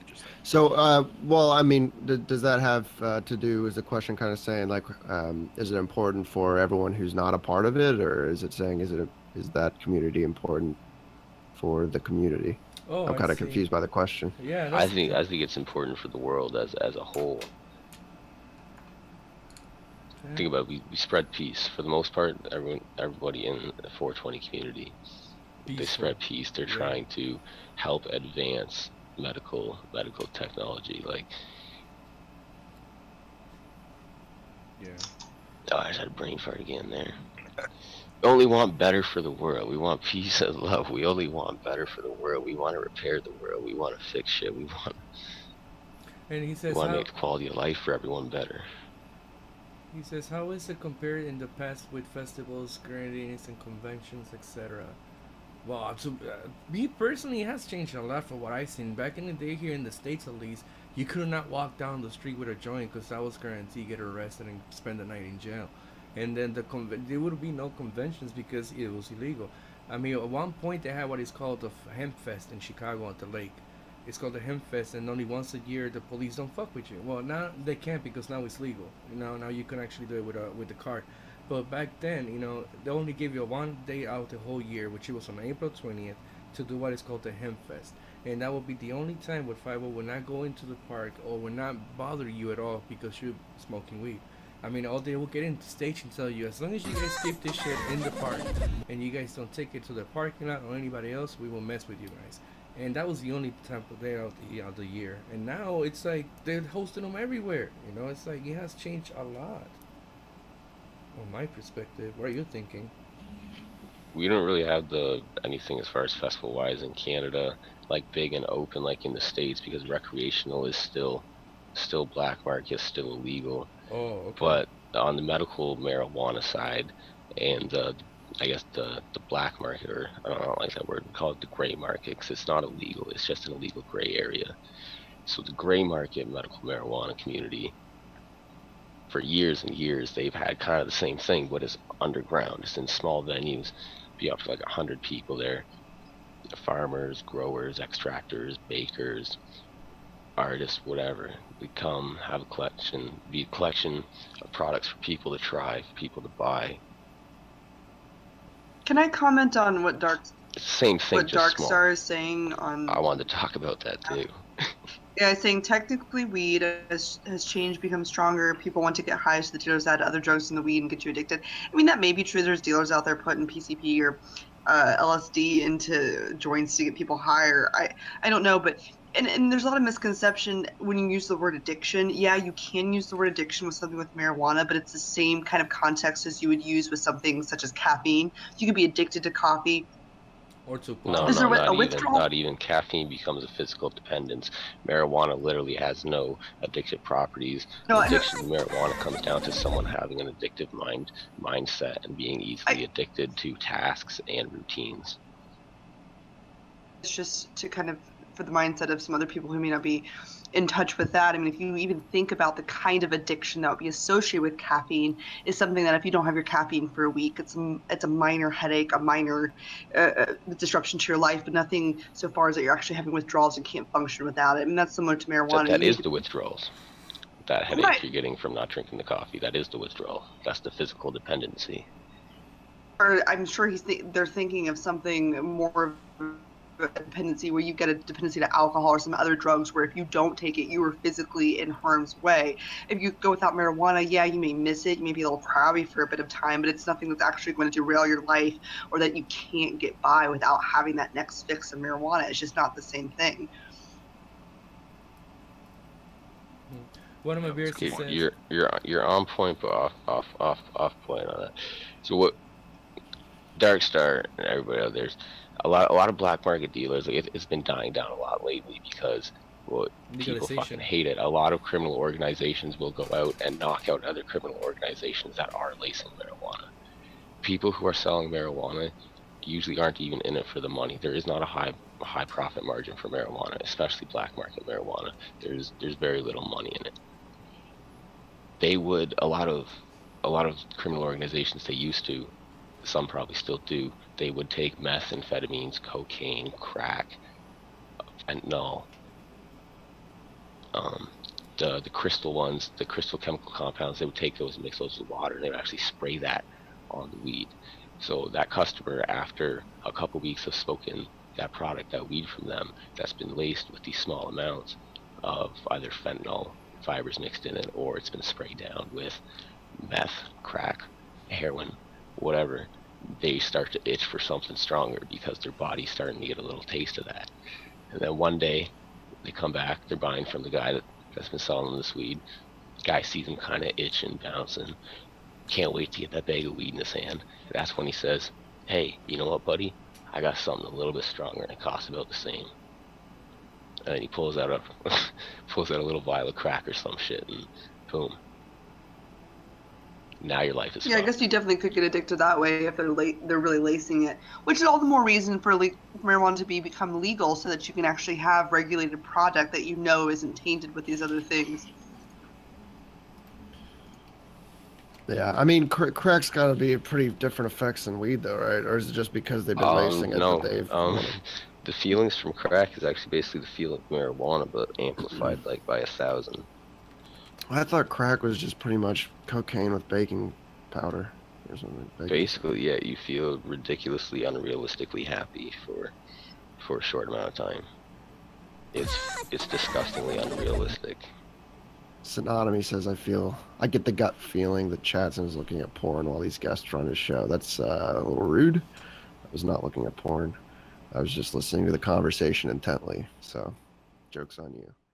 So, uh, well, I mean, th does that have uh, to do, is the question kind of saying, like, um, is it important for everyone who's not a part of it? Or is it saying, is, it a, is that community important for the community? Oh, I'm kind of confused by the question. Yeah, I think, I think it's important for the world as, as a whole. Okay. Think about it, we, we spread peace. For the most part, everyone, everybody in the four twenty community, peace, they spread peace. They're yeah. trying to help advance medical medical technology, like, yeah. Oh, I just had a brain fart again there. We only want better for the world. We want peace and love. We only want better for the world. We want to repair the world. We want to fix shit. We want. And he says, we want to make the quality of life for everyone better. He says, how is it compared in the past with festivals, grenadines, and conventions, et cetera? Well, to, uh, me personally, it has changed a lot from what I've seen. Back in the day, here in the States at least, you could not walk down the street with a joint because that was guaranteed get arrested and spend the night in jail. And then the conven there would be no conventions because it was illegal. I mean, at one point they had what is called the Hemp Fest in Chicago at the lake. It's called the Hemp Fest, and only once a year the police don't fuck with you. Well, now they can't because now it's legal. You know, now you can actually do it with a, with the card. But back then, you know, they only gave you one day out the whole year, which it was on April twentieth, to do what is called the Hemp Fest. And that would be the only time where five oh would not go into the park or would not bother you at all because you're smoking weed. I mean, all day will get into the stage and tell you, as long as you guys keep this shit in the park and you guys don't take it to the parking lot or anybody else, we will mess with you guys. And that was the only time of day out the, out the year. And now it's like they're hosting them everywhere. You know, it's like it has changed a lot. Well, my perspective, what are you thinking? We don't really have the anything as far as festival wise in Canada, like big and open like in the States, because recreational is still still black market, still illegal. Oh, okay. But on the medical marijuana side and uh, I guess the the black market, or I don't, I don't like that word, we call it the gray market because it's not illegal, it's just an illegal gray area. So the gray market medical marijuana community, for years and years they've had kind of the same thing, but it's underground. It's in small venues, be up to like a hundred people there. Farmers, growers, extractors, bakers, artists, whatever. We come, have a collection, be a collection of products for people to try, for people to buy. Can I comment on what Dark, same thing, what Dark small. Star is saying on... I wanted to talk about that too. Yeah, saying technically weed has, has changed, become stronger. People want to get high, so the dealers add other drugs in the weed and get you addicted. I mean, that may be true. There's dealers out there putting P C P or uh, L S D into joints to get people higher. I, I don't know, but... And, and there's a lot of misconception when you use the word addiction. Yeah, you can use the word addiction with something with marijuana, but it's the same kind of context as you would use with something such as caffeine. You could be addicted to coffee. or two pounds. No, Is no, there not, a even, not even caffeine becomes a physical dependence. Marijuana literally has no addictive properties. No, addiction to marijuana comes down to someone having an addictive mind mindset and being easily I, addicted to tasks and routines. It's just to kind of, for the mindset of some other people who may not be in touch with that. I mean, if you even think about the kind of addiction that would be associated with caffeine, is something that if you don't have your caffeine for a week, it's a, it's a minor headache, a minor uh, disruption to your life, but nothing so far as that you're actually having withdrawals and can't function without it. And that's similar to marijuana. So that is the withdrawals. That headache right. you're getting from not drinking the coffee, that is the withdrawal. That's the physical dependency. Or I'm sure he's th they're thinking of something more of dependency where you get a dependency to alcohol or some other drugs where if you don't take it, you are physically in harm's way. If you go without marijuana, yeah, you may miss it. You may be a little crabby for a bit of time, but it's nothing that's actually going to derail your life or that you can't get by without having that next fix of marijuana. It's just not the same thing. One of my beers okay, says... You're, you're, you're on point, but off, off, off, off point on that. So what... Dark Star and everybody out there's... A lot, a lot of black market dealers, like it, it's been dying down a lot lately because well, people fucking hate it. A lot of criminal organizations will go out and knock out other criminal organizations that are lacing marijuana. People who are selling marijuana usually aren't even in it for the money. There is not a high, high profit margin for marijuana, especially black market marijuana. There's, there's very little money in it. They would, a lot of, a lot of criminal organizations they used to, some probably still do, they would take meth, amphetamines, cocaine, crack, fentanyl, um, the, the crystal ones, the crystal chemical compounds, they would take those and mix those with water, and they would actually spray that on the weed. So that customer, after a couple weeks of smoking that product, that weed from them, that's been laced with these small amounts of either fentanyl, fibers mixed in it, or it's been sprayed down with meth, crack, heroin, whatever, they start to itch for something stronger because their body's starting to get a little taste of that. And then one day they come back, they're buying from the guy that, that's been selling them this weed. Guy sees them kind of itching, bouncing, can't wait to get that bag of weed in his hand. And that's when he says, hey, you know what, buddy, I got something a little bit stronger and it costs about the same. And then he pulls out a pulls out a little vial of crack or some shit, and boom, now your life is yeah, fun. I guess you definitely could get addicted that way if they're late, they're really lacing it, which is all the more reason for le marijuana to be become legal so that you can actually have regulated product that you know isn't tainted with these other things. Yeah, I mean, cr crack's got to be pretty different effects than weed, though, right? Or is it just because they've been um, lacing it? No, that they've um, the feelings from crack is actually basically the feeling of marijuana, but amplified mm-hmm. like by a thousand. I thought crack was just pretty much cocaine with baking powder or something. Baking Basically, powder. yeah, you feel ridiculously, unrealistically happy for for a short amount of time. It's it's disgustingly unrealistic. Synonymy says, I feel I get the gut feeling that Chattson is looking at porn while these guests are on his show. That's uh, a little rude. I was not looking at porn. I was just listening to the conversation intently. So, joke's on you.